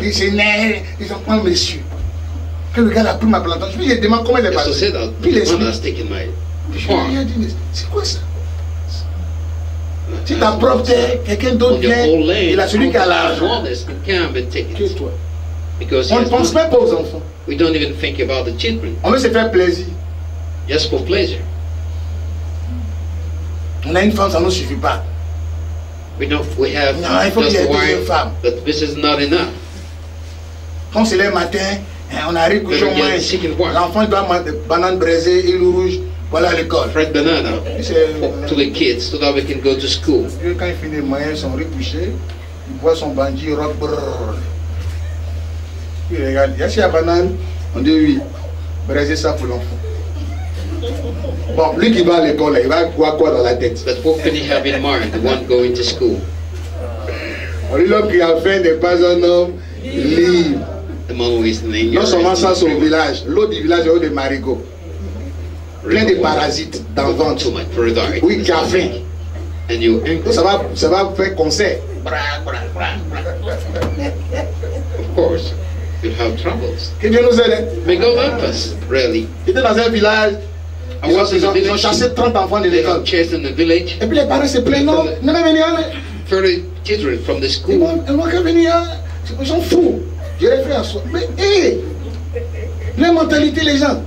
il s'énerve. Il s'en prend, monsieur. Quand le gars a pris ma plantation, je lui demande comment il est passé. Puis il explique. Je lui ai dit mais c'est quoi ça? Si ta propre terre, quelqu'un d'autre vient, il a celui qui a l'argent. Tue-toi. On ne pense même pas aux enfants. We don't even think about the children. On veut se faire plaisir. Just for pleasure. On a une femme, ça ne suffit pas. We have non, il faut qu'il y ait 2 femmes. But this is not enough. Quand on se lève le matin, on arrive coucher au moins. L'enfant doit manger banane braisée, il rouge. Voilà l'école. Fred Banana. To the kids, so that we can go to school. Quand il finit moyen, son recouché, il voit son bandit rock. Il regarde, il y a chez la banane, on dit oui, braiser ça pour l'enfant. Bon, lui qui va à l'école, il va voir quoi dans la tête? But what can he have in mind, the one going to school? On dit l'homme qui a faim n'est pas un homme libre. Non seulement ça, c'est au village, l'eau du village est l'eau de marigot. Plein de parasites dans le ventre. Oui, café. Ça va faire concert. Of course, you have troubles. Que Dieu nous aide. Mais God help us, really. J'étais dans un village. Ils ont chassé 30 enfants de l'école. Et puis les parents se plaignent. Non, non, venir. 30 children from the school. Ils vont venir. Ils sont fous. Je réfléchis à soi. Mais hé, la mentalité les gens.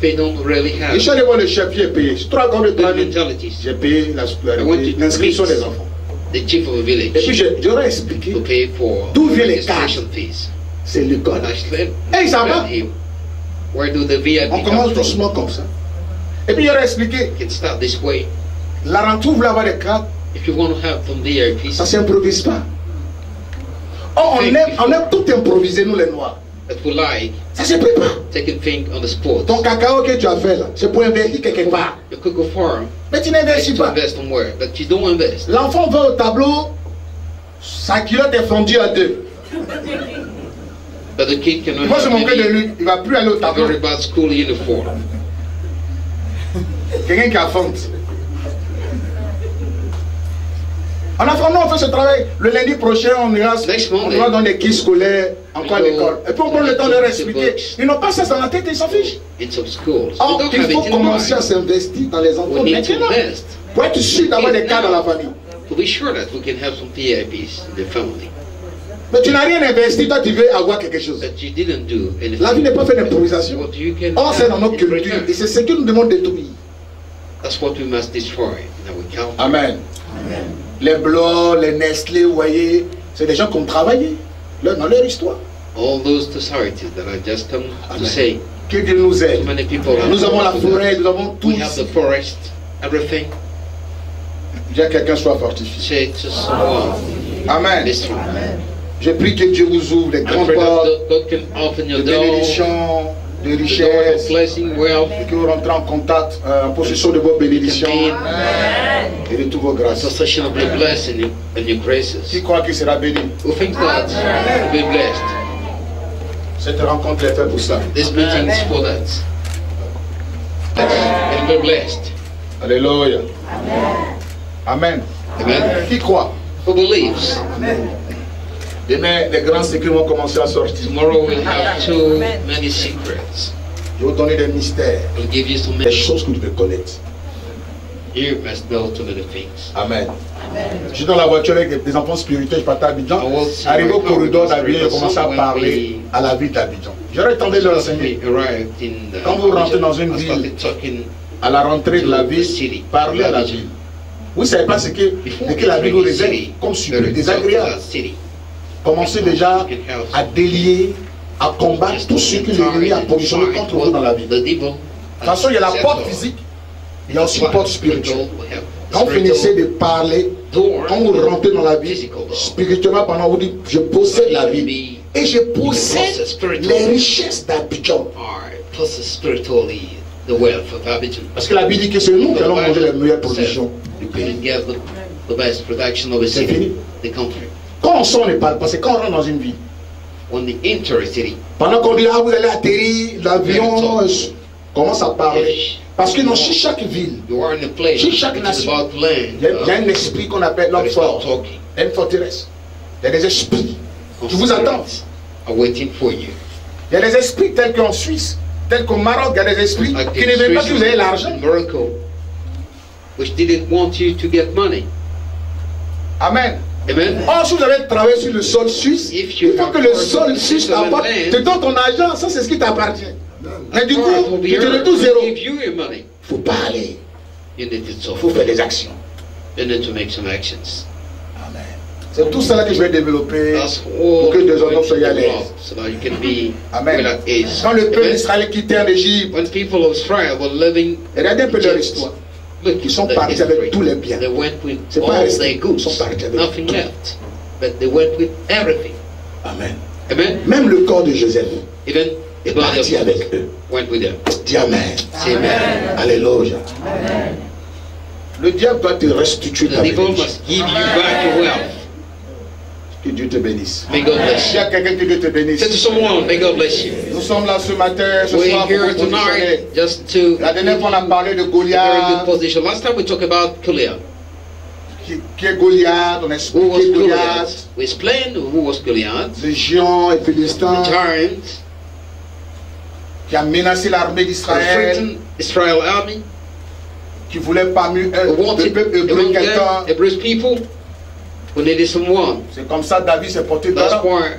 They don't really have. Je suis allé voir le chef, j'ai payé. 3 ans de travail. J'ai payé l'inscription des enfants. The chief of a village. Et puis j'aurais expliqué d'où vient les cash. C'est l'école. Et ça va. On commence doucement comme ça. Et puis j'aurais expliqué. La rentrée voulait avoir des cartes. Ça s'improvise pas. Oh, on aime tout improviser, nous les noirs. Ça se prépare. Ton cacao que tu as fait là, c'est pour investir quelque part. Mais tu n'investis pas. L'enfant va au tableau, sa culotte est fendue à 2. But the kid cannot have any worry about school uniform. Quelqu'un qui affronte. On fait ce travail. Le lundi prochain, on ira dans les guides scolaires, encore à l'école. Et puis on prend le temps de leur expliquer. Ils n'ont pas ça dans la tête, ils s'en fichent. Or, il faut commencer à s'investir dans les enfants maintenant. Pour être sûr d'avoir des cas dans la famille. Mais tu n'as rien investi, toi tu veux avoir quelque chose. La vie n'est pas faite d'improvisation. Or, c'est dans notre culture. Et c'est ce que nous demandons de détruire. Amen. Les Blancs, les Nestlé, vous voyez, c'est des gens qui ont travaillé dans leur histoire. All those societies that I just come to say. Que Dieu nous aide. Nous avons la forêt, nous avons tout. We have the forest, everything. Bien quelqu'un soit fortifié. Amen. Je prie que Dieu vous ouvre les grandes portes de bénédictions, de richesses, que vous rentrez en contact, en possession de vos bénédictions et de toutes vos grâces. Qui croit qu'il sera béni? Cette rencontre est faite pour ça. Alléluia. Amen. Qui croit? Demain, les grands secrets vont commencer à sortir. Tomorrow we'll have too many secrets. Je vais vous donner des mystères. We'll give you so many. Des choses que vous devez connaître. You must know too many things. Amen. Je suis dans la voiture avec des enfants spirituels, je partais à Abidjan. Arrivé au corridor d'Abidjan, je commençais à parler à la vie d'Abidjan. J'aurais tenté de l'enseigner. Quand vous rentrez dans une ville, à la rentrée de la ville, parlez à la ville. Vous ne savez pas ce que la ville vous réserve comme super désagréable. Commencez déjà à délier, à combattre tout ce que l'ennemi a positionné contre vous dans la vie. De toute façon, il y a la porte physique, il y a aussi la porte spirituelle. Quand vous finissez de parler, quand vous rentrez dans la vie, spirituellement, pendant vous dites, je possède la vie et je possède les richesses d'Abidjan. Parce que la Bible dit que c'est nous qui allons manger les meilleures productions du pays. C'est fini. Quand on sort, on ne parle pas, parce que quand on rentre dans une ville, pendant qu'on dit, ah, vous allez atterrir, l'avion commence à parler. Parce que dans chaque ville, chez chaque nation, il y a un esprit qu'on appelle l'homme fort, une forteresse. Il y a des esprits qui vous attendent. Il y a des esprits tels qu'en Suisse, tels qu'au Maroc, il y a des esprits qui ne veulent pas que vous ayez l'argent. Amen. Or, si vous avez travaillé sur le sol suisse, il faut que le sol suisse t'apporte, te donne ton argent, ça c'est ce qui t'appartient. Mais du coup, tu te retrouves zéro. Il faut parler. Il faut faire des actions. C'est tout cela que je vais développer pour que des hommes soient à l'aise. Amen. Quand le peuple d'Israël quittait en Égypte, regardez un peu leur histoire. Ils sont partis avec tous les biens. C'est pas resté. Ils sont partis avec tout. But they went with everything. Amen. Amen. Même le corps de Joseph est parti avec eux. Dis Amen. Alléluia. Le diable doit te restituer ta bénédiction. Que Dieu te bénisse. May God bless you. Il y a quelqu'un que Dieu te bénisse. C'est someone. May God bless you. Nous sommes là ce matin, ce soir pour nous positionner. La dernière fois, on a parlé de Goliath. Last time we talked about Goliath. Qui est Goliath? On a expliqué Goliath. We explained who was Goliath. The géant et Philistin. The giant. Qui a menacé l'armée d'Israël. Israel army. Qui voulait parmi eux le peuple hébreu quelqu'un. Hebrew people. C'est comme ça David s'est porté d'abord. Il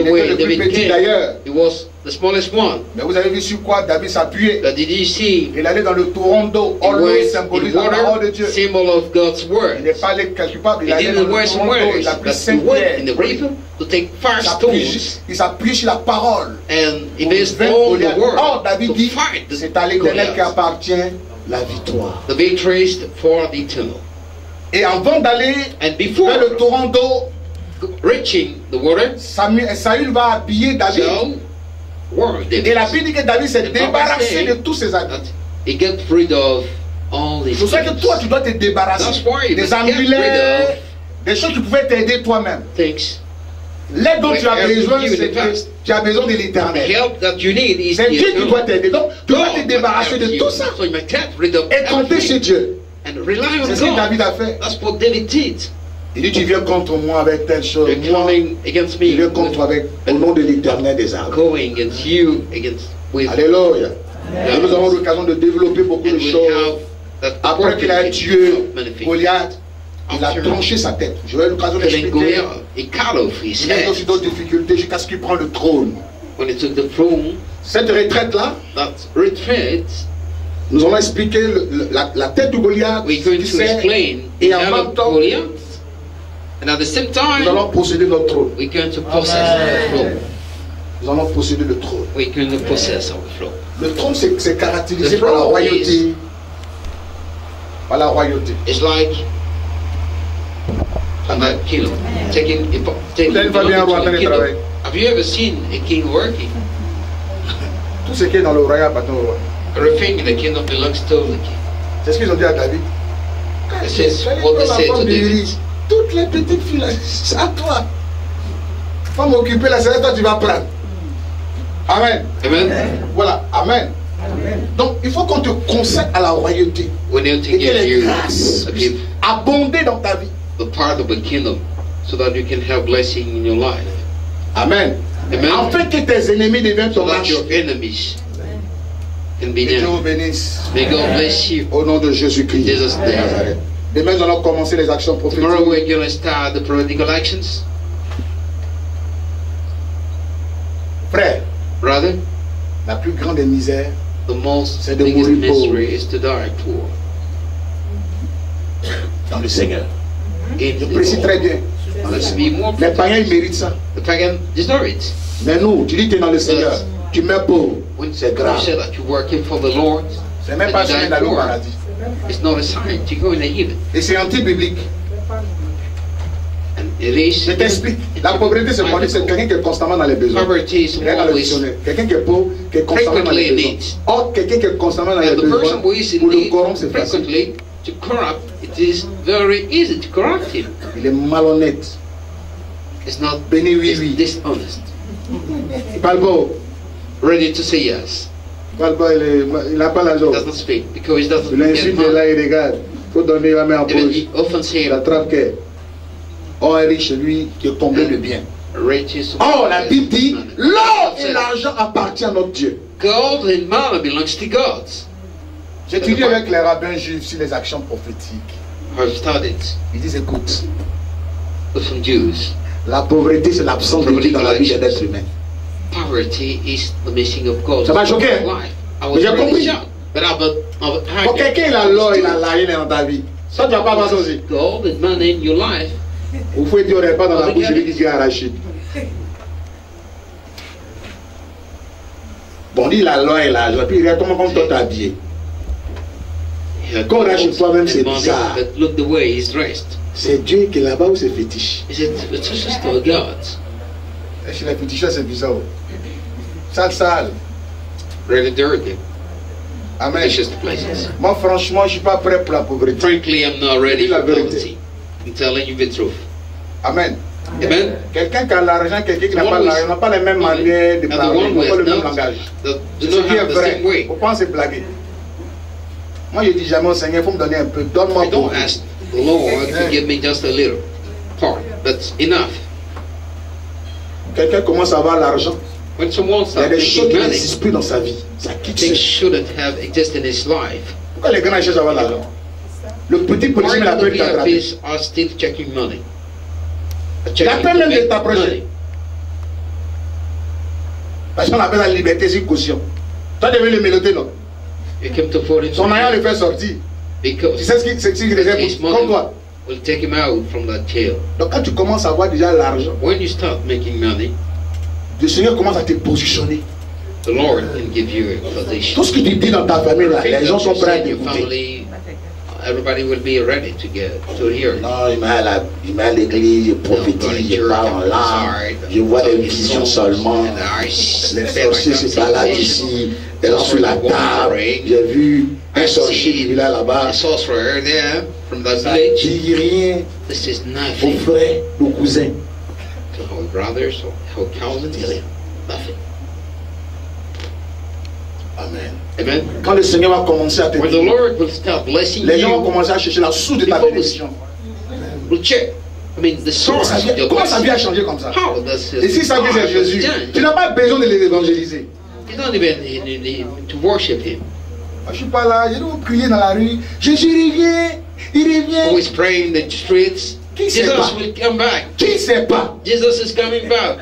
était le plus petit d'ailleurs. Mais vous avez vu sur quoi David s'appuyait? Il allait dans le torrent d'eau. L'eau symbolise la parole de Dieu. Il n'est pas allé quelque part, il allait dans le torrent d'eau. Il a pris 5 pierres. Il s'appuie sur la parole. Or David dit, c'est à l'Éternel qu'appartient la victoire. Et avant d'aller vers le torrent d'eau, Saül va habiller David. Et la Bible dit que David s'est débarrassé de tous ses habits. C'est pour ça que toi, tu dois te débarrasser des amulets, des choses qui pouvaient t'aider toi-même. L'aide dont tu as besoin, c'est que tu as besoin de l'Éternel. C'est Dieu qui doit t'aider. Donc, tu dois te débarrasser de tout ça et compter chez Dieu. C'est ce que David a fait. Il dit, tu viens contre moi avec telle chose. Moi, tu viens contre toi avec au nom de l'Éternel des armées. Alléluia. Et nous avons l'occasion de développer beaucoup de choses. Après qu'il a tué Goliath, il a tranché sa tête. J'aurai l'occasion d'expliquer. Il a aussi d'autres difficultés jusqu'à ce qu'il prenne le trône. Cette retraite-là, nous allons expliquer la tête de Goliath, et en même temps, nous allons posséder notre trône. Nous allons posséder le trône. Le trône, c'est caractérisé par la royauté. Par la royauté. Have you ever seen a king working? Tout ce qui est dans le royaume appartient au roi. Everything in the kingdom belongs to the king. C'est ce qu'ils ont dit à David. Toutes les petites filles, c'est à toi. Va m'occuper la scène, toi tu vas prendre. Amen. Voilà, amen. Donc il faut qu'on te consacre à la royauté. Et que les grâces abondent dans ta vie. The part of the kingdom, so that you can have blessing in your life. Amen. Amen. En fait, que tes ennemis deviennent ton marché. Your enemies can be there. May God bless you. Au nom de Jésus-Christ. Jesus' name. Demain, nous allons commencer les actions prophétiques. Tomorrow we're going to start the political actions. Frère, brother, la plus grande des misères, the most biggest misery is to die poor. Dans le Seigneur. Je précise très bien. Les païens, ils méritent ça. Mais nous, tu dis que tu es dans le Seigneur. Tu meurs pauvre. C'est grave. C'est même pas un signe au paradis. Et c'est anti-biblique. Je t'explique. La pauvreté, c'est quelqu'un qui est constamment dans les besoins. Quelqu'un qui est pauvre, qui est constamment dans les besoins. Or, quelqu'un qui est constamment dans les besoins, pour le corrompre, c'est facile. To corrupt, it is very easy to corrupt him. Il est malhonnête. It's not béni, dishonest. Balbo, ready to say yes. Balbo, il n'a pas la joie. Doesn't speak because he doesn't get money. Là, il regarde. Faut donner la main en poche. La trappe qu'est. Oh, est riche lui qui est comblé de bien. Oh, la Bible dit, l'or et l'argent appartiennent à notre Dieu. Gold and money belongs to God. J'étudie avec les rabbins juifs sur les actions prophétiques. Ils disent, écoute, la pauvreté, c'est l'absence de Dieu dans la vie des êtres humains. Ça m'a choqué. Mais j'ai compris. Pour quelqu'un, il a l'or, il a l'argent dans ta vie. Ça, tu n'as pas pensé aussi. Vous pouvez dire, on n'est pas dans la boucherie qui s'est arrachée. Bon, il a l'or et l'argent. Puis il regarde comment tu t'es habillé. Quand on achète soi-même, c'est bizarre. C'est Dieu qui est là-bas ou c'est fétiche? Chez les féticheurs, c'est bizarre. Sale, sale. Amen. Moi, franchement, je ne suis pas prêt pour la pauvreté. Frankly, I'm not ready for poverty. I'm telling you the truth. Amen. Amen. Quelqu'un qui a l'argent, quelqu'un qui n'a pas l'argent, n'a pas les mêmes manières de parler, n'a pas le même langage. Ce qui est vrai, il ne faut pas se blaguer. Moi, je dis jamais au Seigneur, il faut me donner un peu. Donne-moi beaucoup. Je ne demande pas au Lord de give me just a little part, but enough. Quelqu'un commence à avoir l'argent. Il y a des choses qui n'existent plus dans sa vie. Ça quitte. Pourquoi les grands cherchent à avoir l'argent? Le petit policier l'a peur de t'attraper. La peine même de t'approcher. Parce qu'on appelle la liberté sur caution. Toi, tu es venu le méloter, non? Son ayant le fait sortir. Tu sais ce qu'il réserve comme toi. Donc quand tu commences à avoir déjà l'argent, le Seigneur commence à te positionner. Tout ce que tu dis dans ta famille, les gens sont prêts à t'écouter. Non, il m'a à l'église, je prophétise, je parle en langue, je vois des visions seulement, les sorciers se baladent ici, ils sont sur la table, j'ai vu un sorcier du village là-bas, ça ne dit rien au frère, au cousin. son whole brother, son whole cousin, il est parfait. Amen. Amen. Quand le Seigneur va commencer à te bénir, les gens vont commencer à chercher la source de ta bénédiction. We'll check. I mean, the source of your blessing. Comment sa vie a changé comme ça? Et si sa vie c'est Jésus, tu n'as pas besoin de l'évangéliser. You don't even need to worship him. Je suis pas là, je dois crier dans la rue. Jésus revient, il revient. Always praying in the streets. Jesus will come back. Qui sait pas? Jesus is coming back.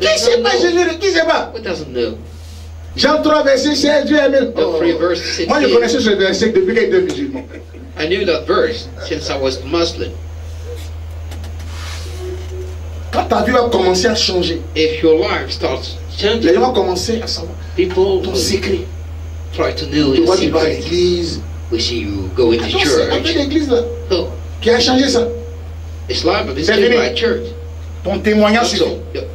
Qui sait pas Jésus? Qui sait pas? Who doesn't know? Jean 3, verset 16, Dieu aime. Moi, je connaissais ce verset depuis que j'étais musulman. I knew that verse since I was Muslim. Quand ta vie va commencer à changer, if your life starts changing, les gens vont commencer à savoir ton secret. Try to know your secret. Tu vas à l'église. We see you go into church. Attends, l'église là. Oh. Qui a changé ça? Islam, but it's in my church. Ton témoignage suffit. C'est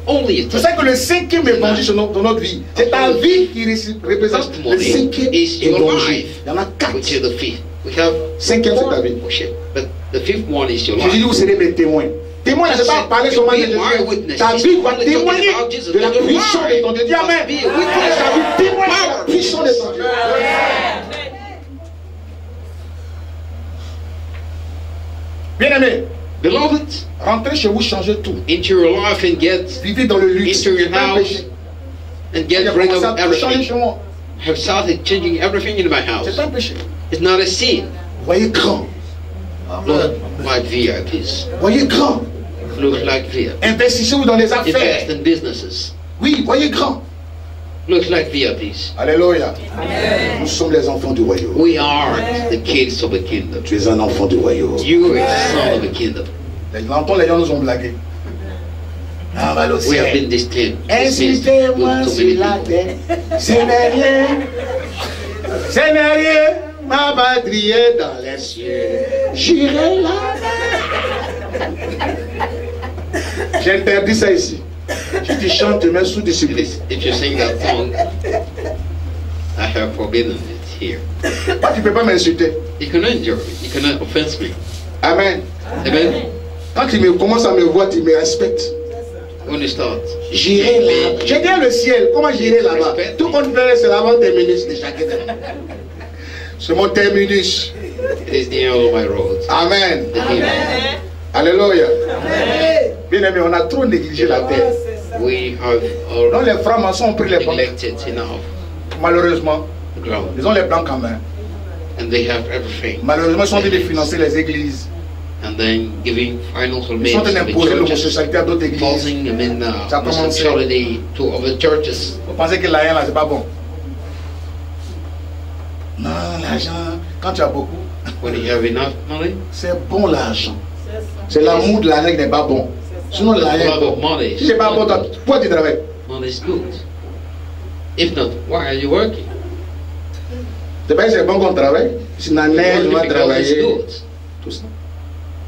pour ça que le cinquième évangile dans notre vie, c'est ta vie qui représente le cinquième évangile. Il y en a quatre. Cinquième, c'est ta vie. Je dis, vous serez mes témoins. Témoins, c'est pas parler seulement de Dieu. Ta vie va témoigner de la puissance de ton Dieu. Dis amen. Ta vie témoigne de la puissance de ton Dieu. Bien-aimés, beloved, rentrez chez vous, changez tout. Into your life and get vivez dans le luxe, into your house and get rid of everything. I have started changing everything in my house. C'est un péché. It's not a sin. Voyez grand. Look like VIPs. Voyez grand. Look like VIP. Investissez-vous dans les affaires. Invest in businesses. Oui, voyez grand. Look like VIPs. Alléluia. Nous sommes les enfants du royaume. We are the kids of the kingdom. Tu es un enfant du royaume. You are the son of the kingdom. Longtemps les gens nous ont blagué. Ah, mal au ciel. We have been distinct. Insultez-moi sur la terre. Ce n'est rien, ma patrie est dans les cieux. J'irai là. J'interdis ça ici. Si tu chantes, mais sous discipline. If you sing that song, I have forbidden it here. Tu peux pas m'insulter. You cannot injure me. You cannot offend me. Amen. Amen. Quand tu commences à me voir, tu me respectes. When you start, j'irai là. Je viens le ciel. Comment j'irai là-bas? Tout compte fait, c'est l'avant terminus de chaque étape. C'est mon terminus. It is the end of my road. Amen. Amen. Alléluia. Bien aimé, on a trop négligé la terre. Non, les francs-maçons ont pris les banques. Malheureusement, ils ont les blancs en main. Malheureusement, ils sont en train de financer les églises. Ils sont en train d'imposer l'homosexualité à d'autres églises. Ça a commencé. Vous pensez que l'argent là, c'est pas bon? Non, l'argent, quand tu as beaucoup, c'est bon l'argent. C'est l'amour de l'argent qui n'est pas bon. Sinon, l'argent est bon. Si c'est pas bon, pourquoi tu travailles? Money is good. If not, why are you working? C'est pas que c'est bon qu'on travaille. Si Nanel va travailler, tout ça.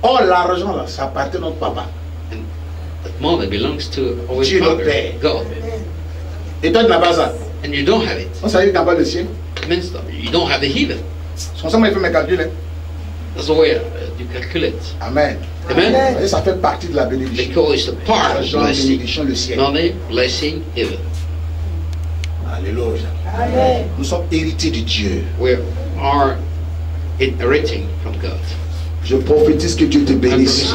Oh, l'argent là, ça appartient à notre papa. That money belongs to our father, God. Et toi, tu n'as pas ça. And you don't have it. On s'agit d'avoir le ciel. You don't have the heaven. Comme ça, moi, il fait mes calculs. That's the way you calculate. Amen. Amen. Et ça fait partie de la bénédiction. Because it's the part of blessing, le ciel. Money, blessing, heaven. Alléluia. Amen. Nous sommes hérités de Dieu. We are inheriting from God. Je prophétise que Dieu te bénisse.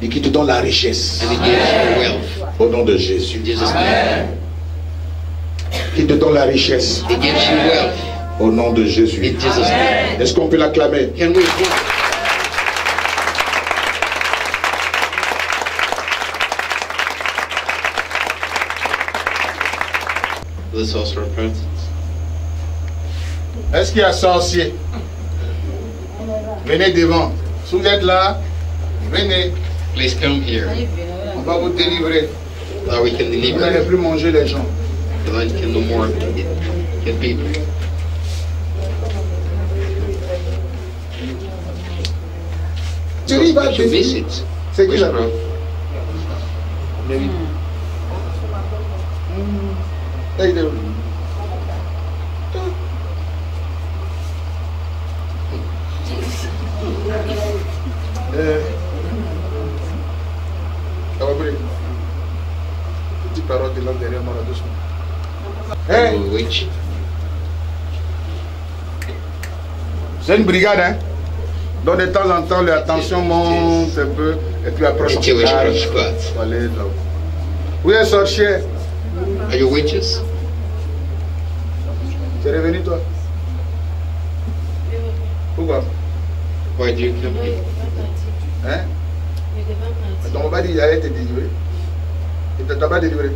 Et qu'il te donne la richesse. Au nom de Jésus. Qu'il te donne la richesse. Au nom de Jésus. Est-ce qu'on peut l'acclamer? Est-ce qu'il y a sorcier? Venez devant. Si vous êtes là, venez. Please come here. On va vous délivrer. Now we can deliver. Vous n'allez plus manger les gens. The light can no more get people. Tu dis va bénir. C'est qui là? language. C'est une brigade, hein? Donc de temps en temps, l'attention monte un peu, et puis après, on parle. Où est sorcière? Are you witches? Tu es revenu, toi? Pourquoi? Why do you come here? Hein? Donc on va dire j'allais te délivrer. Il ne t'a pas délivré.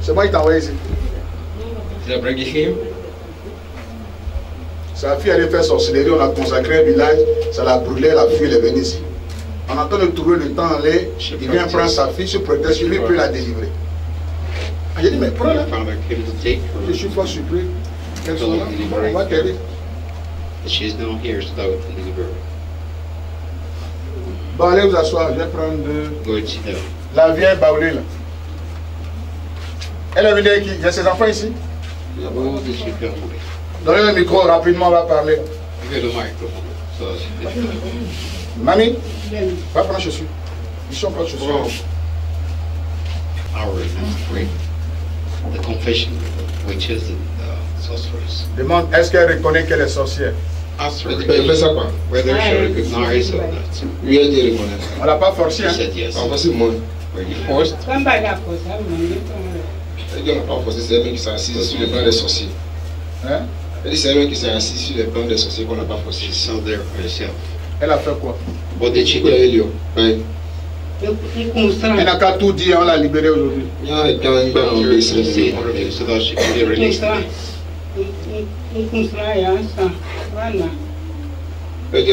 C'est moi qui t'ai envoyé ici. Did I bring you here? Sa fille allait faire sorcellerie, on a consacré un village, ça l'a brûlé, la fille est venue ici. En attendant de trouver le temps en l'air, il vient prendre sa fille, se protéger sur lui, puis la délivrer. Ah, j'ai dit, mais prends-la. Je suis fort surpris. Qu'elle soit là, on va t'aider. Bon, allez vous asseoir, je vais prendre la vieille Baoulé là. Elle est venue avec qui? Il y a ses enfants ici? Donnez le micro, rapidement, on va parler. Mamie, va prendre chaussures. Ils sont pas chaussures. The confession, witches and sorcerers. Demande, est-ce qu'elle reconnaît qu'elle est sorcière? Elle fait ça quoi? Lui a dit reconnaître. On l'a pas forcé, hein? On va se montrer. Quand on va la forcer, elle dit on n'a pas forcé, c'est elle-même qui s'est assise sur le plan des sorciers. Hein? Elle dit c'est elle-même qui s'est assise sur le plan des sorciers qu'on n'a pas forcé. Elle a fait quoi? Bon, des chicots, elle a dit. Elle n'a qu'à tout dire, on l'a libérée aujourd'hui. Elle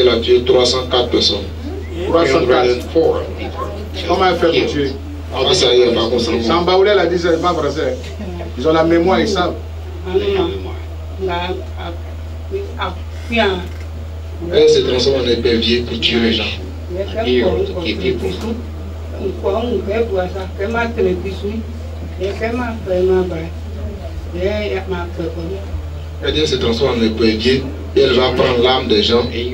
a tué 304 personnes. 304. Comment elle fait pour tuer? Sambaoulé l'a dit, c'est pas français. Ils ont la mémoire, ils savent. Elle s'est transformée en épervier pour tuer les gens. Elle se transforme en épervier, elle va prendre l'âme des gens et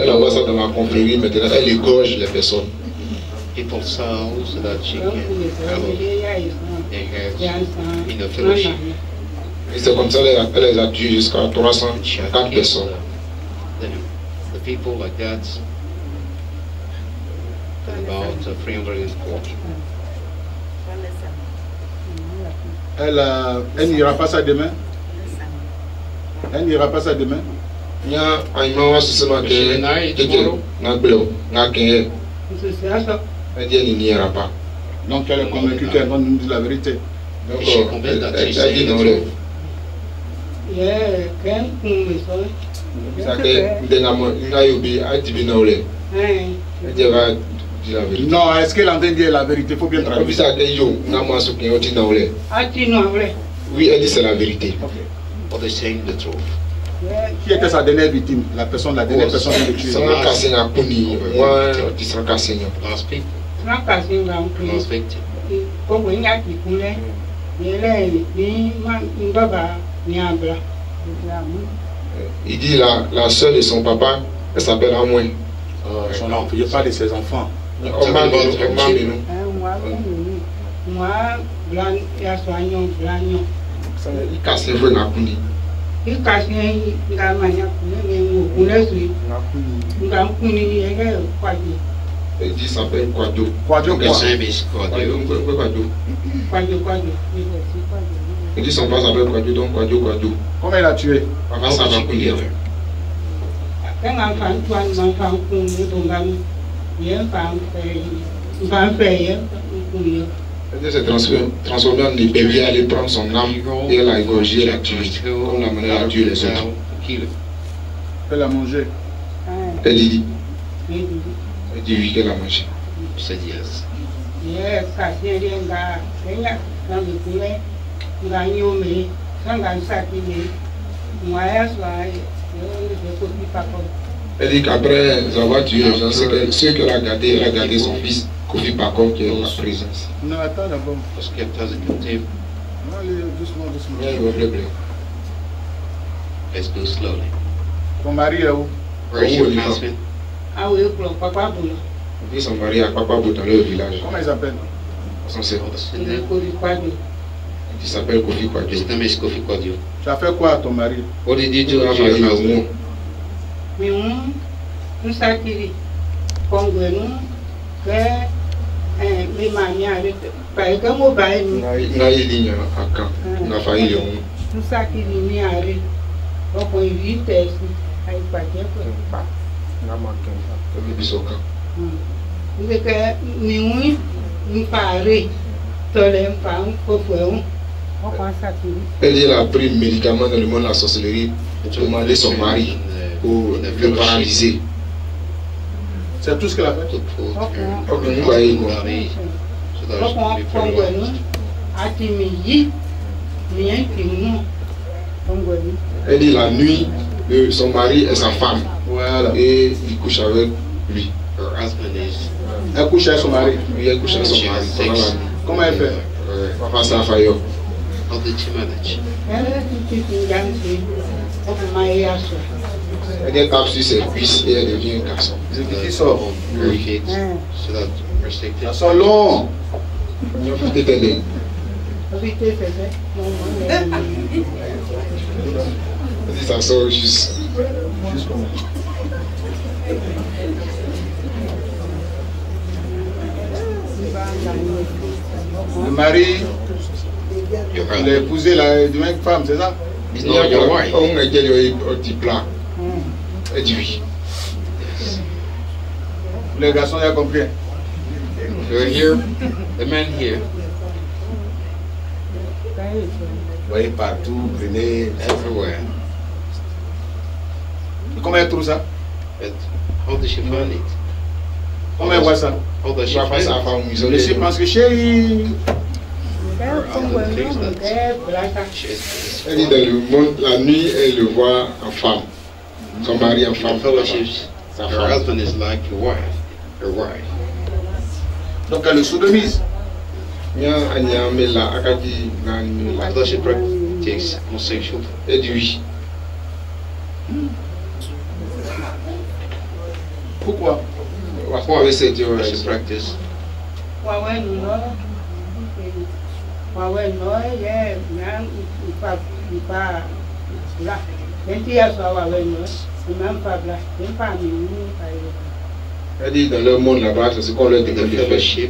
elle envoie ça dans la confrérie. Maintenant, elle égorge les personnes. Et pour ça, c'est comme ça qu'elle les a tués jusqu'à 304 personnes. Elle n'ira pas ça demain. Elle n'ira pas ça demain. Elle n'ira pas. Donc elle est convaincue qu'elle va nous dire la vérité. Donc elle dit non. Non, est-ce qu'elle entend dire la vérité? Il faut bien traduire. Oui, elle dit c'est la vérité. Qui était sa dernière victime? La personne, la dernière personne qui tue. Il dit la soeur de son papa, elle s'appelle Amouin. Il parle de ses enfants. Il dit ça s'appelle Kwado. Il dit son père s'appelle Kwado, donc Kwado, Kwado. Comment il a tué? Papa Sabakuni. Elle s'est transformée en épervier, elle prend son âme et elle a égorgé la tuer. On l'a amenée à tuer les autres. Elle a mangé. Elle dit oui qu'elle a mangé. C'est yes. Elle dit qu'après avoir tué les gens, ceux qu'elle a gardés, elle a gardé son fils, Kofi Barkom, qui est en prison. Non, attends d'abord. Parce qu'elle t'a écouté. Non, allez, doucement, doucement. Oui, oui, oui. Let's go slowly. Ton mari est où? Where is your husband? Ah oui, Papa Boula. Il dit son mari à Papa Boula dans le village. Comment il s'appelle? Son sœur. Il est Kofi Barkom. qui s'appelle Kofi Barkom. Tu as fait quoi à ton mari? On lui dit, tu as marié Amouin. Mais nous sommes congolais, mais mamie avec par exemple au bail. Nous sommes qui avec. Donc on évite avec pas bien pas. N'a manqué. Nous que nous parler tolérons pas on faut. Elle a pris médicament dans le monde de la sorcellerie pour demander son mari pour le paralyser. C'est tout ce qu'elle a fait. Elle est la nuit de son mari et sa femme. Voilà. Et il couche avec lui. Elle couche avec son mari. Oui, elle couche avec son mari. Comment elle fait? Papa Safayo. Elle est capsule sur ses cuisses et elle devient un garçon. Qui sort. Oui. Ça sort long. Ça sort juste. Le mari, il a épousé la même femme, c'est ça? Non, on a gagné un petit plat. Et oui. Les garçons, ils ont compris. You're here, the man here. Vous voyez partout, prenez, everywhere. Comment elle trouve ça? How does she find it? Comment elle voit ça? How does she find it? Je pense que chérie. Elle est dans le monde, la nuit, elle le voit en femme. Son mari en femme. Sa femme is like your wife. Your wife. Donc elle le sodomise. Does she practice homosexual? Elle dit oui. Pourquoi? Pourquoi avait cette practice? Elle dit dans leur monde là-bas, c'est ce qu'on leur demande de faire.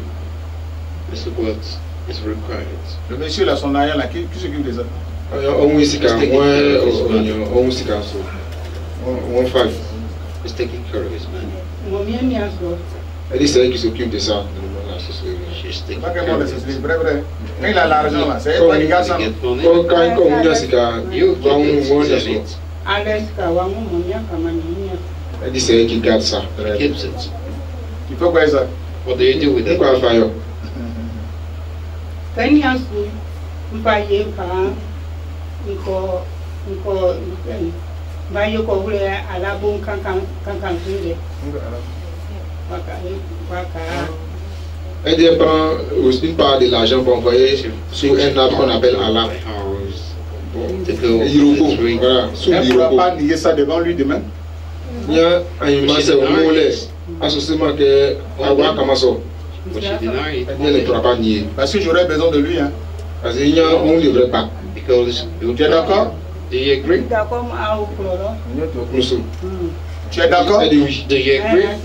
Le monsieur là, son arrière là, qui s'occupe des autres? Elle dit c'est elle qui s'occupe de ça. Quand il a l'argent là, c'est elle qui garde ça. Elle dit c'est elle qui garde ça. Il faut quoi ça? Elle prend une part de l'argent pour envoyer sur un arbre qu'on appelle Allah. Elle ne pourra pas nier ça devant lui demain. Il y a un immense mollet associé à Awa Kamaso. Elle ne pourra pas nier. Parce que j'aurais besoin de lui. Hein. Parce qu'il y a un livre pas. Tu es d'accord? Do you agree? Tu es d'accord?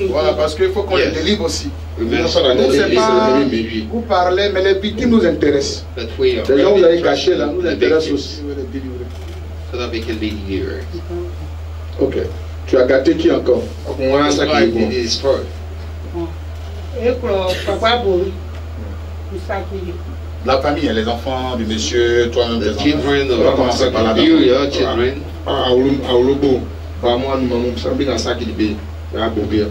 Voilà, parce qu'il faut qu'on les délivre aussi. Vous parlez, mais les victimes nous intéressent. Les gens vous avez caché là, nous intéressent aussi. Ok. Tu as gâté qui encore? Moi, ça qui est bon. La famille, les enfants du monsieur, toi-même, les enfants. On va commencer par la famille. Ah, Aouloubo. Bah, moi, nous m'avons semblé dans ça qu'il est là, Bobé.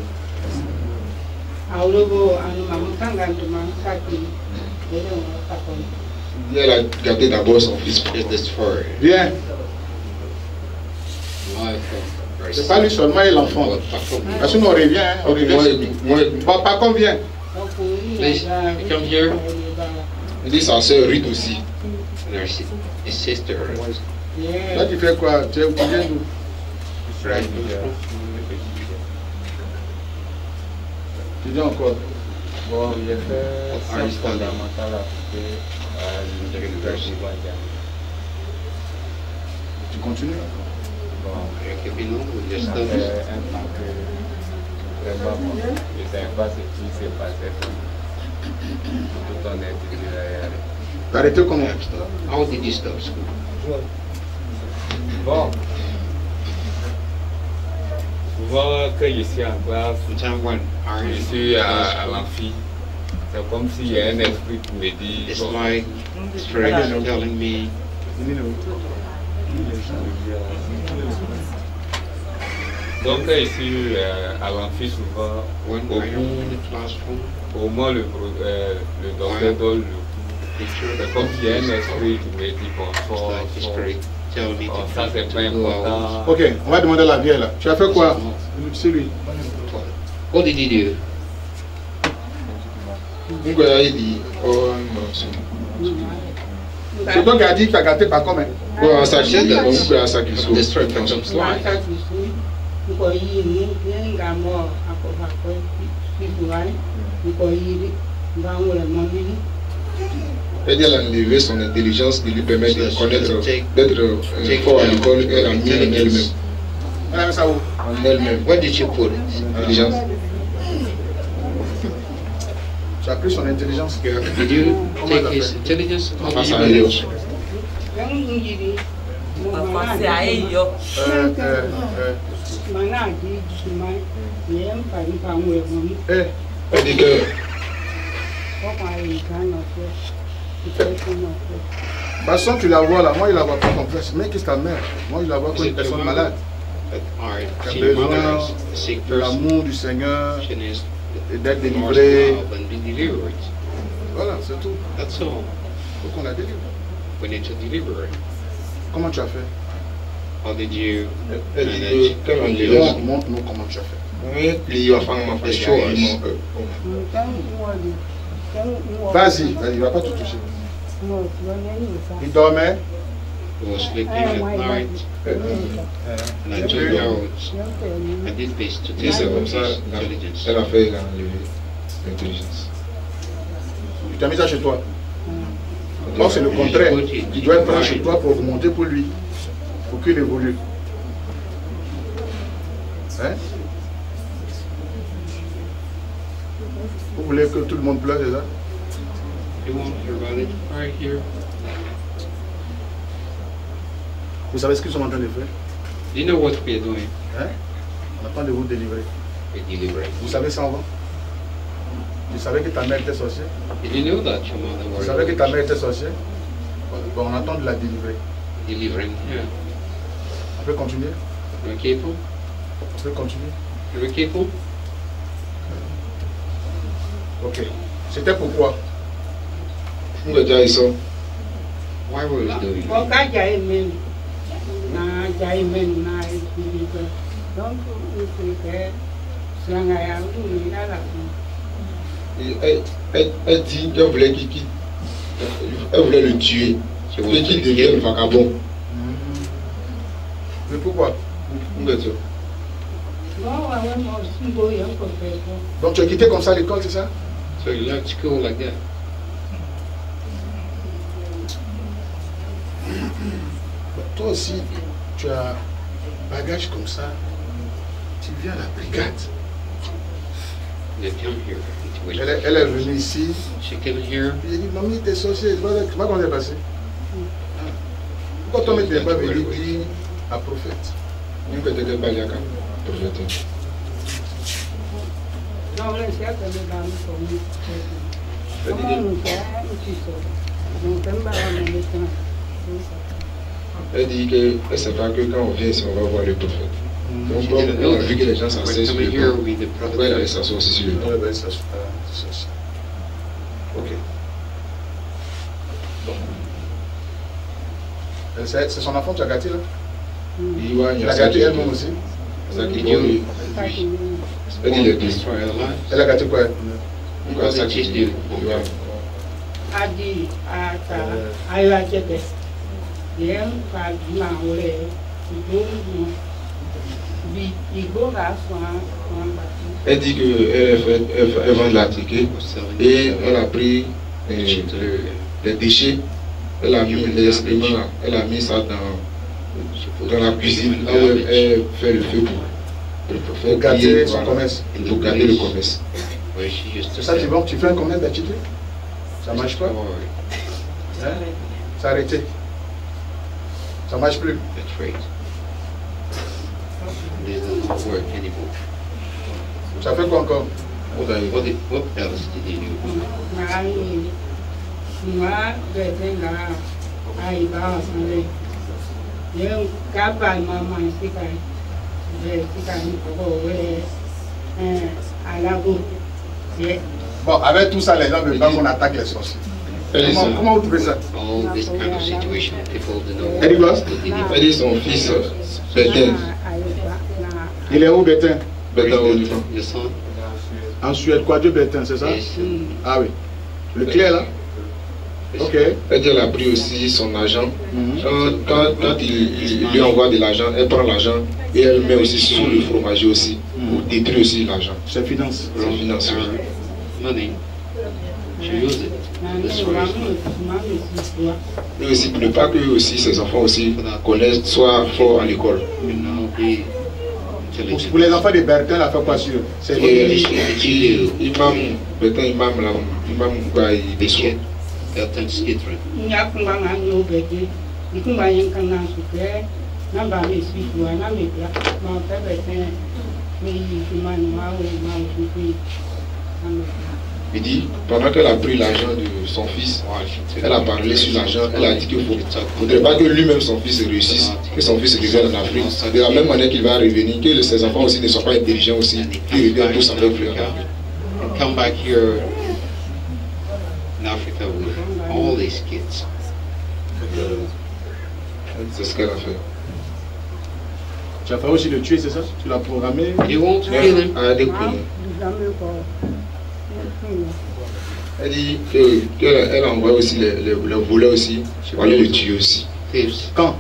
Aouloubo, nous m'avons semblé dans ça qu'il est là. Elle a gardé d'abord son fils. Bien. C'est pas lui seulement et l'enfant. Parce que nous, on revient. On revient. Pas combien? Please, come here. Elle dit sa soeur Ruth aussi. Et sister. Là tu fais quoi? Tu es où? Tu dis encore. Bon, j'ai fait un fondamental appliqué à l'université de Bertin. Tu continues? Bon, j'ai fait un an que vraiment, je ne savais pas ce qui s'est passé. Tout en est. T'as arrêté comment? How did you stop school? Bon. Souvent, quand je suis en classe, je suis à l'amphi. C'est comme s'il y a un esprit qui me dit. It's like strength telling me. Donc, quand je suis à l'amphi, souvent, au moins le docteur donne le coup. C'est comme s'il y a un esprit qui me dit bonsoir. Oh, ça c'est pas important. Ok, on va demander à la vieille là. Tu as fait quoi? C'est lui. On dit Dieu. C'est toi qui as dit que tu as gâté par comment? Ça vient de mon ça qui se trouve. Elle a enlevé son intelligence qui lui permet de connaître, d'être fort à l'école et en elle-même. En elle-même. Où est-ce que tu poses l'intelligence? Tu as pris son intelligence que. Dieu, take his intelligence. Basson, tu la vois là, moi je la vois pas complexe. Mais qu'est-ce que ta mère? Moi je la vois comme une personne malade. Qui a besoin de l'amour du Seigneur et d'être délivrée. Voilà, c'est tout. Il faut qu'on la délivre. Comment tu as fait? Montre-nous comment tu as fait. Vas-y, il ne va pas tout toucher. Il dormait. Il was sleeping at night. And I took out. I did this to test his intelligence. Elle a fait l'intelligence. Tu t'as mis ça chez toi. Non, c'est le contraire. Tu dois prendre chez toi pour augmenter pour lui. Pour qu'il évolue. Hein? Vous voulez que tout le monde pleure, c'est ça? Vous savez ce qu'ils sont en train de faire? You know what we are doing. Hein? On attend de vous délivrer. Vous savez ça avant? Vous savez que ta mère était sorcière? You know that your mother was. Vous savez que ta mère était sorcière? Bon, on attend de la délivrer. Delivering. Yeah. On peut continuer? On peut continuer? Ok. C'était pourquoi? Pourquoi ils sont? Why were you doing it? Elle dit qu'elle voulait le tuer. Elle voulait qu'il devienne vagabond. Mais pourquoi? Donc tu as quitté comme ça l'école, c'est ça? So you left school like that. Toi aussi, tu as bagage comme ça. Tu viens à la brigade. Elle est venue ici. J'ai dit, maman, t'es sorcière. Tu vois comment c'est passé? Pourquoi toi, tu n'es pas venu dire à prophète? Tu peux te dire Baliaka, prophète. Elle dit qu'elle ne sait pas que quand on vient ici, on va voir le prophète. Donc, on a vu que les gens s'asseyent sur le prophète. Pourquoi elle allait s'asseoir aussi sur le prophète? Ok. Bon. C'est son enfant que tu as gâté là? Il a gâté elle-même aussi? Elle a gâté quoi? Pourquoi ça qui dit? Elle dit qu'elle vend la ticket et elle a pris les déchets, elle a mis les excréments, elle a mis ça dans la cuisine, là où elle fait le feu pour garder son commerce. Pour garder le commerce. C'est ça, tu vois, tu fais un commerce d'attitude, ça ne marche pas. Hein? C'est arrêté. Ça ne marche plus. Ça fait quoi encore? Bon, avec tout ça, les gens veulent pas qu'on attaque les sorciers. Comment vous trouvez ça? Elle dit son fils, Bertin. Il est où, Bertin? Bertin au Liban. En Suède, quoi, Dieu Bertin, c'est ça? Ah oui. Le clé, là? Ok. Elle a pris aussi son agent. Quand il lui envoie de l'argent, elle prend l'argent et elle met aussi sous le fromager aussi. Pour détruire aussi l'argent. C'est finance. C'est finance. Mais aussi pour ne pas que aussi ses enfants aussi connaissent, soient forts à l'école. Pour les enfants de Bertin, la fait quoi sûr? C'est il dit, pendant qu'elle a pris l'argent de son fils, elle a parlé sur l'argent, elle a dit qu'il ne faudrait pas que lui-même son fils réussisse, que son fils revienne en Afrique. De la même manière qu'il va revenir, que ses enfants aussi ne soient pas intelligents aussi, qu'ils reviennent tous en Afrique. Come back here in Africa with all these kids. C'est ce qu'elle a fait. Tu as fait aussi le tuer, c'est ça? Tu l'as programmé? Elle dit qu'elle envoie aussi les volets aussi, pour aller le tuer aussi. Quand?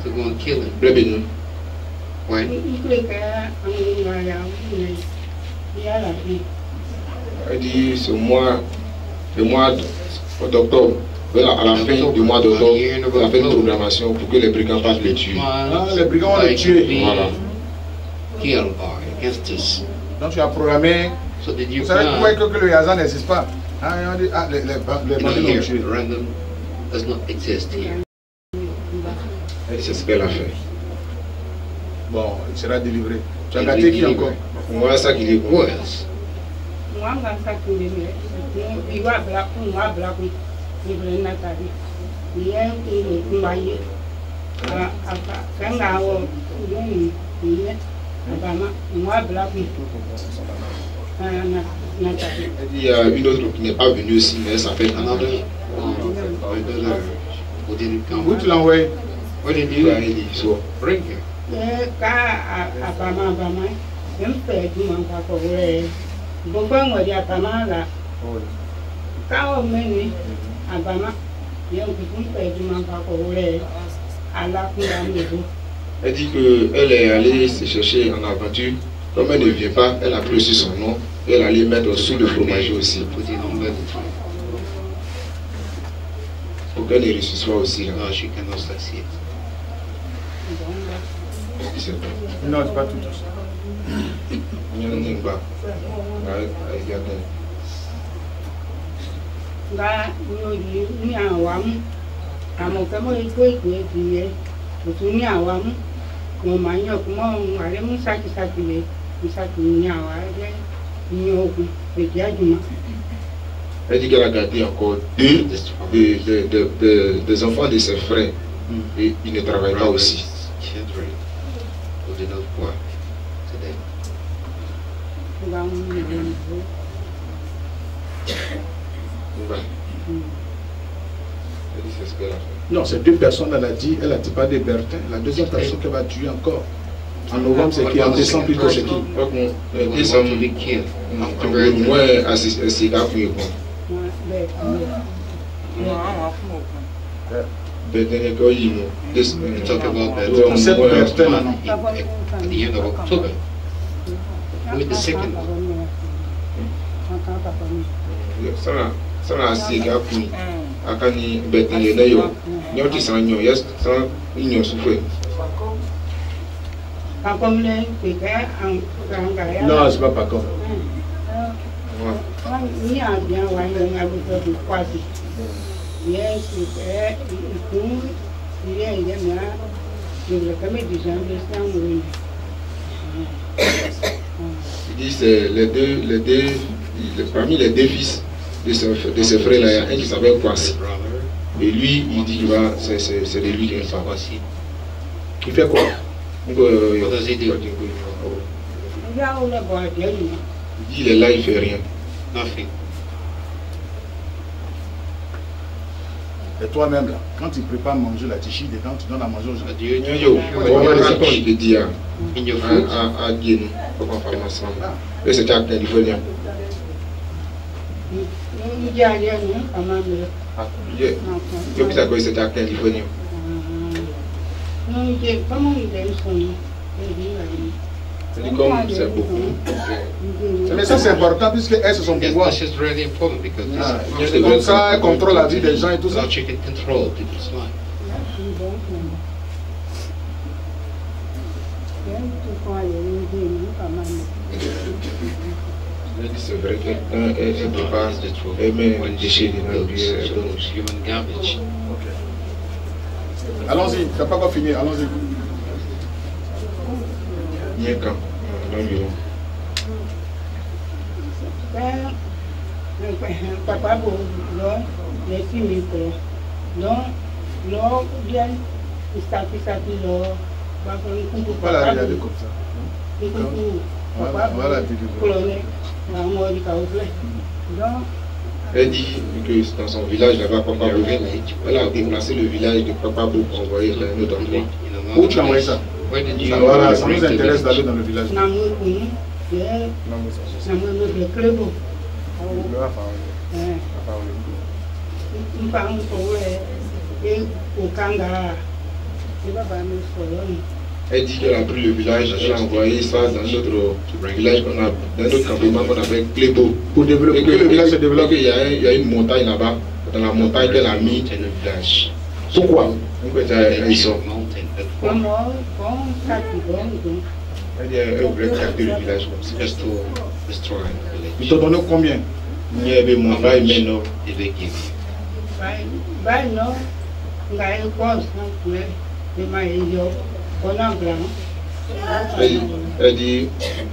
Le bénin. Ouais. Elle dit ce mois, le mois d'octobre, à la fin du mois d'octobre, elle a fait une programmation pour que les brigands passent les tuer. Ah, les brigands vont les tuer. Voilà. Donc tu as programmé. Vous savez pourquoi que le hasard n'existe pas? Ah, les bandits l'ont tué. C'est ce qu'elle a fait. Bon, il sera délivré. Tu as gâté qui encore? Moi, ça qui dit quoi? Moi, ça qui dit il va blaguer. Il veut n'attaquer. Il est un maillot. Quand il moi, blaguer. Il y a une autre qui n'est pas venue aussi, mais elle s'appelle Nana. Où tu l'as envoyé? Où est-ce qu'il a dit? Bring her. Elle dit qu'elle est allée se chercher en aventure. Comme elle ne vient pas, elle a pris aussi son nom et elle allait mettre sous le fromager aussi pour qu'elle ne réussisse pas aussi. Non, c'est pas tout ça. Il y en a pas. Elle dit qu'elle a gardé encore deux des enfants de ses frères et ils ne travaillent pas aussi. Non, c'est deux personnes, elle a dit, pas des Bertin. La deuxième personne qu'elle va tuer encore. En novembre, c'est qui? En décembre, plutôt, c'est qui? En décembre, moi, c'est là pour y prendre. with the second one. Sana siga kui akani betting yenda yo nyoti sana nyo yes sana inyo supe. Barkom le pika angkaya. No, c'est pas Barkom. Ni a bien wani na buto Kwasi. Yes, c'est tout. Il y a bien le comédie j'investis en lui. Il dit c'est parmi les deux fils de ce frère-là, il y a un qui s'appelle Kwasi. Et lui, il dit c'est de lui qui est ça. Il fait quoi? Il dit il est là, il ne fait rien. Et toi-même, là, quand tu prépares manger la tichi dedans, tu donnes à manger aux gens. C'est beaucoup. Mais ça c'est important puisque elles se sont pouvoirs. Comme ça, elles contrôlent la vie des gens et tout ça. C'est vrai que quand elles préparent, elles mettent les déchets dans le garbage. Allons-y, tu n'as pas encore fini, allons-y. Papa les filles donc l'or vient voilà il y a des comme ça voilà elle dit que dans son village là-bas papa elle a déplacé le village de papa pour envoyer un autre endroit où tu envoies ça. Voilà, ça nous intéresse d'aller dans le village. Elle dit qu'elle a pris le village, j'ai envoyé ça dans notre village, dans notre campement qu'on appelle Clébo. Pour développer. Et que le village se développe, il y a une montagne là-bas, dans la montagne qu'elle a mis le village. Pourquoi? Ils sont. Ils t'ont donné combien? Il y avait mon bail, mais non. Elle dit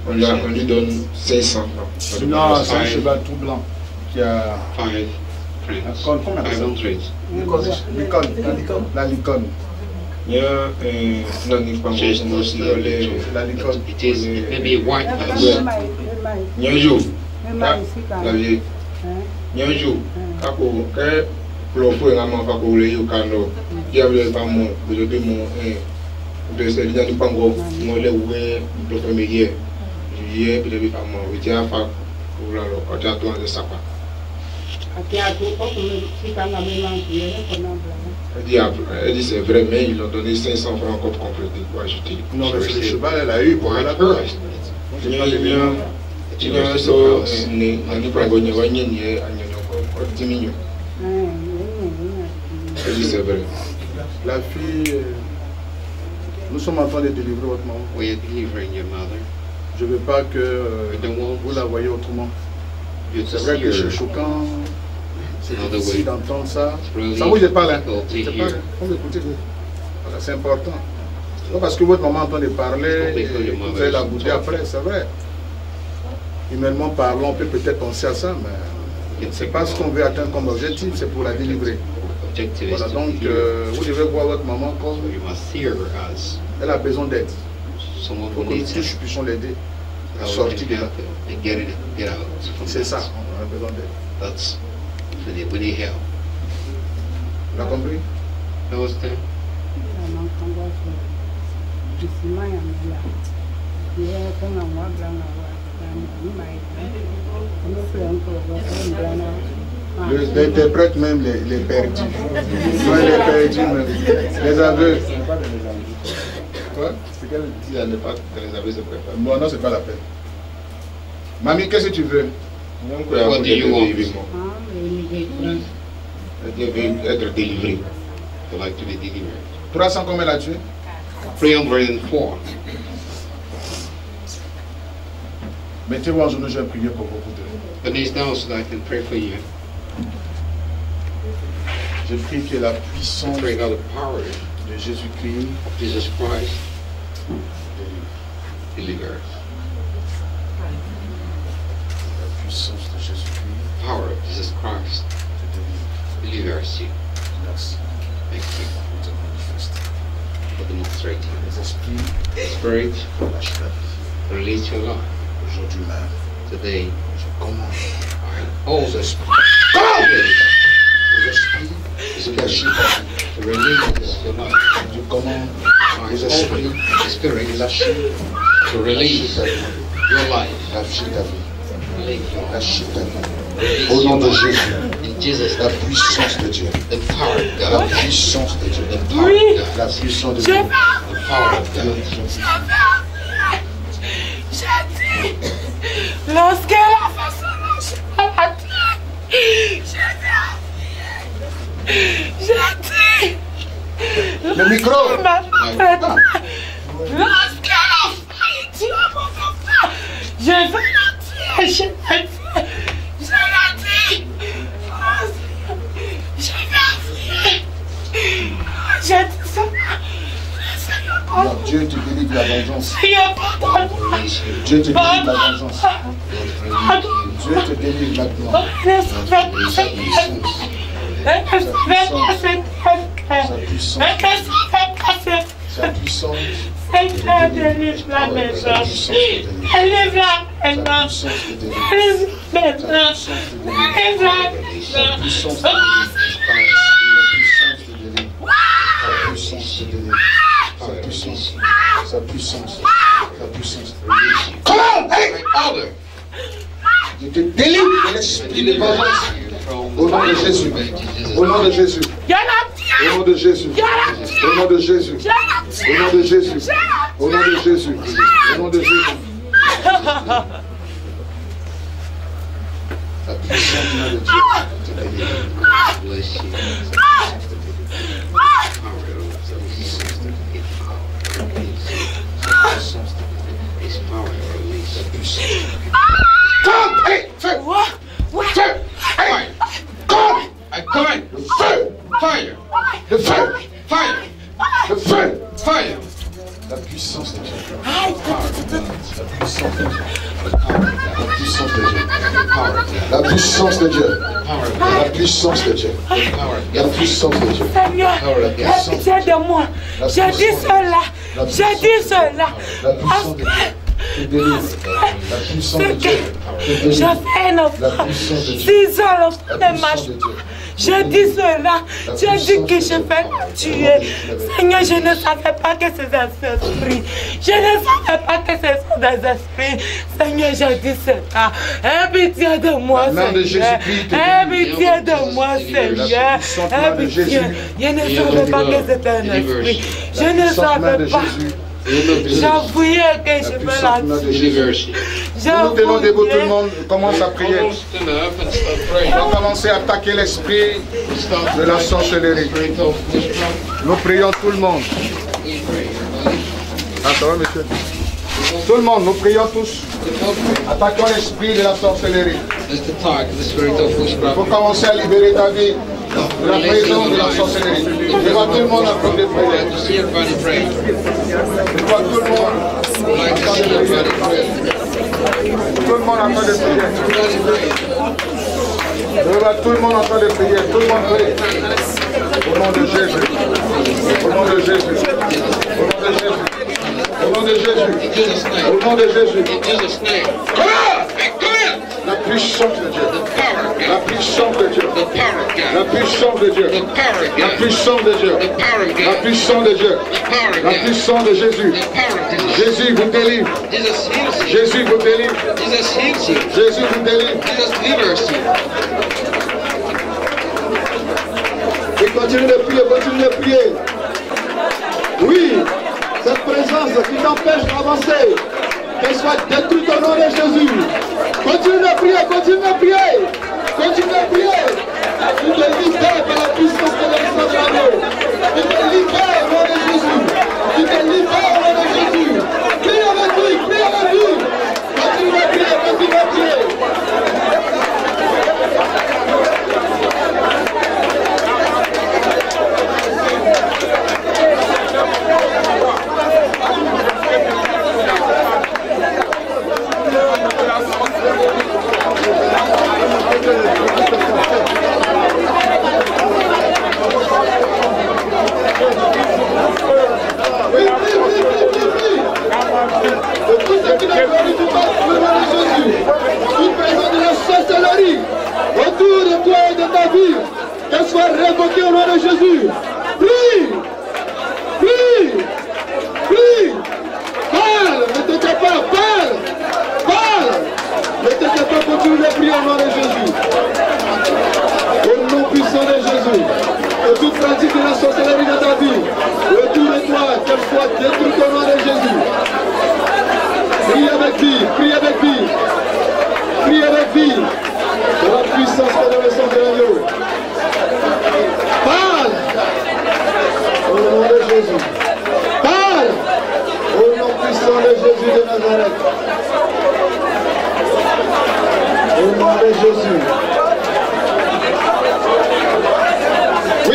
on lui donne 500 francs. Non, c'est un cheval tout blanc qui a. Comment on appelle ça? Licorne. La licorne. Il y a un jour, elle dit c'est vrai, mais ils l'ont donné 500 francs comme complété pour ajouter. Non, mais le cheval, elle a eu pour elle a peur. Elle dit c'est vrai. La fille, nous sommes en train de délivrer votre maman. Je ne veux pas que vous la voyez autrement. C'est vrai que c'est choquant. C'est difficile d'entendre ça. Ça vous dépend là. C'est important. Non, parce que votre maman entend de parler, vous allez la goûter après, c'est vrai. Humainement parlant, on peut peut-être penser à ça, mais ce n'est pas ce qu'on veut atteindre comme objectif, c'est pour la délivrer. Voilà, donc vous devez voir votre maman comme elle a besoin d'aide. Pour que nous puissions l'aider à sortir de là. C'est ça, on a besoin d'aide. Tu as compris? Ils interprètent même les perdus. Les aveux. Quoi? C'est qu'elle dit qu'elle n'est pas que les aveux se préparent. Bon, non, c'est pas la peine. Mamie, qu'est-ce que tu veux? What do you want? Je veux être délivré. Je veux être délivré. 300 combien là-dessus? 304. Mettez-vous en journée, je vais prier pour vous deux. But it's now so that I can pray for you. Je prie que la puissance de Jésus-Christ, Jesus Christ, délivre. La puissance de Jésus-Christ, power of Jesus Christ, délivre. Merci. Thank you. For demonstrating. Les esprits, spirit, release your life. Aujourd'hui même, today, je commande les esprits. Les esprits, je commande les esprits, to release your life. Lâchez ta vie. Lâchez ta vie. Au nom de Jésus. La puissance de Dieu. La puissance de Dieu. La puissance de Dieu. J'ai dit, lorsqu'elle a fait son nom à la terre, j'ai dit, le micro, lorsqu'elle a failli tuer mon enfant, je vais la tuer, je l'ai dit, je vais la tuer, j'ai dit ça. Dieu te délivre de la vengeance. Dieu te délivre de la vengeance. Dieu te délivre maintenant. Sa puissance. Elle livre la maison. Elle livre la maison. Sa puissance. Come on, hey, order. Je te délivre de l'esprit de vengeance. Au nom de Jésus. Au nom de Jésus. Au nom de Jésus. Au nom de Jésus. Au nom de Jésus. Au nom de Jésus. Au nom de Jésus. La puissance du nom de Dieu. His power release. Come, hey, fire! What? Hey, come! Fire! The fire! La puissance de Dieu. La puissance de Dieu. Seigneur, aide-moi. J'ai dit cela. La puissance de Dieu. J'ai fait un enfant. 6 ans, l'enfant ne marche pas. J'ai dit cela. J'ai dit que je vais tuer. Seigneur, je ne savais pas que c'est des esprits. Seigneur, j'ai dit cela. Aie pitié de moi, Seigneur. Je ne savais pas que c'était un esprit. J'avouais que je veux la tuer. Nous tenons debout, tout le monde commence à prier. On va commencer à attaquer l'esprit de la sorcellerie. Nous prions tout le monde. Ah, ça va, monsieur? Tout le monde, nous prions tous. Attaquons l'esprit de la sorcellerie. Il faut commencer à libérer ta vie de la prison de la sorcellerie. Je vois tout le monde à prendre des prières. Je vois tout le monde en train de prier. Tout le monde prie. Au nom de Jésus. La puissance de Dieu. Jésus vous délivre. Et continuez de prier. Oui, cette présence qui t'empêche d'avancer, qu'elle soit détruite au nom de Jésus. Continue de prier, continue de prier. Continue de prier. Tu te libères par la puissance de la puissance de l'agneau. Tu te libères au nom de Jésus. Tu te libères au nom de Jésus. Prie avec lui, prie avec lui. Continue de prier, continue de prier.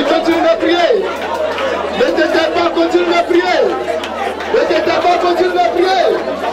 Continue à prier. Ne t'étais pas, continue à prier.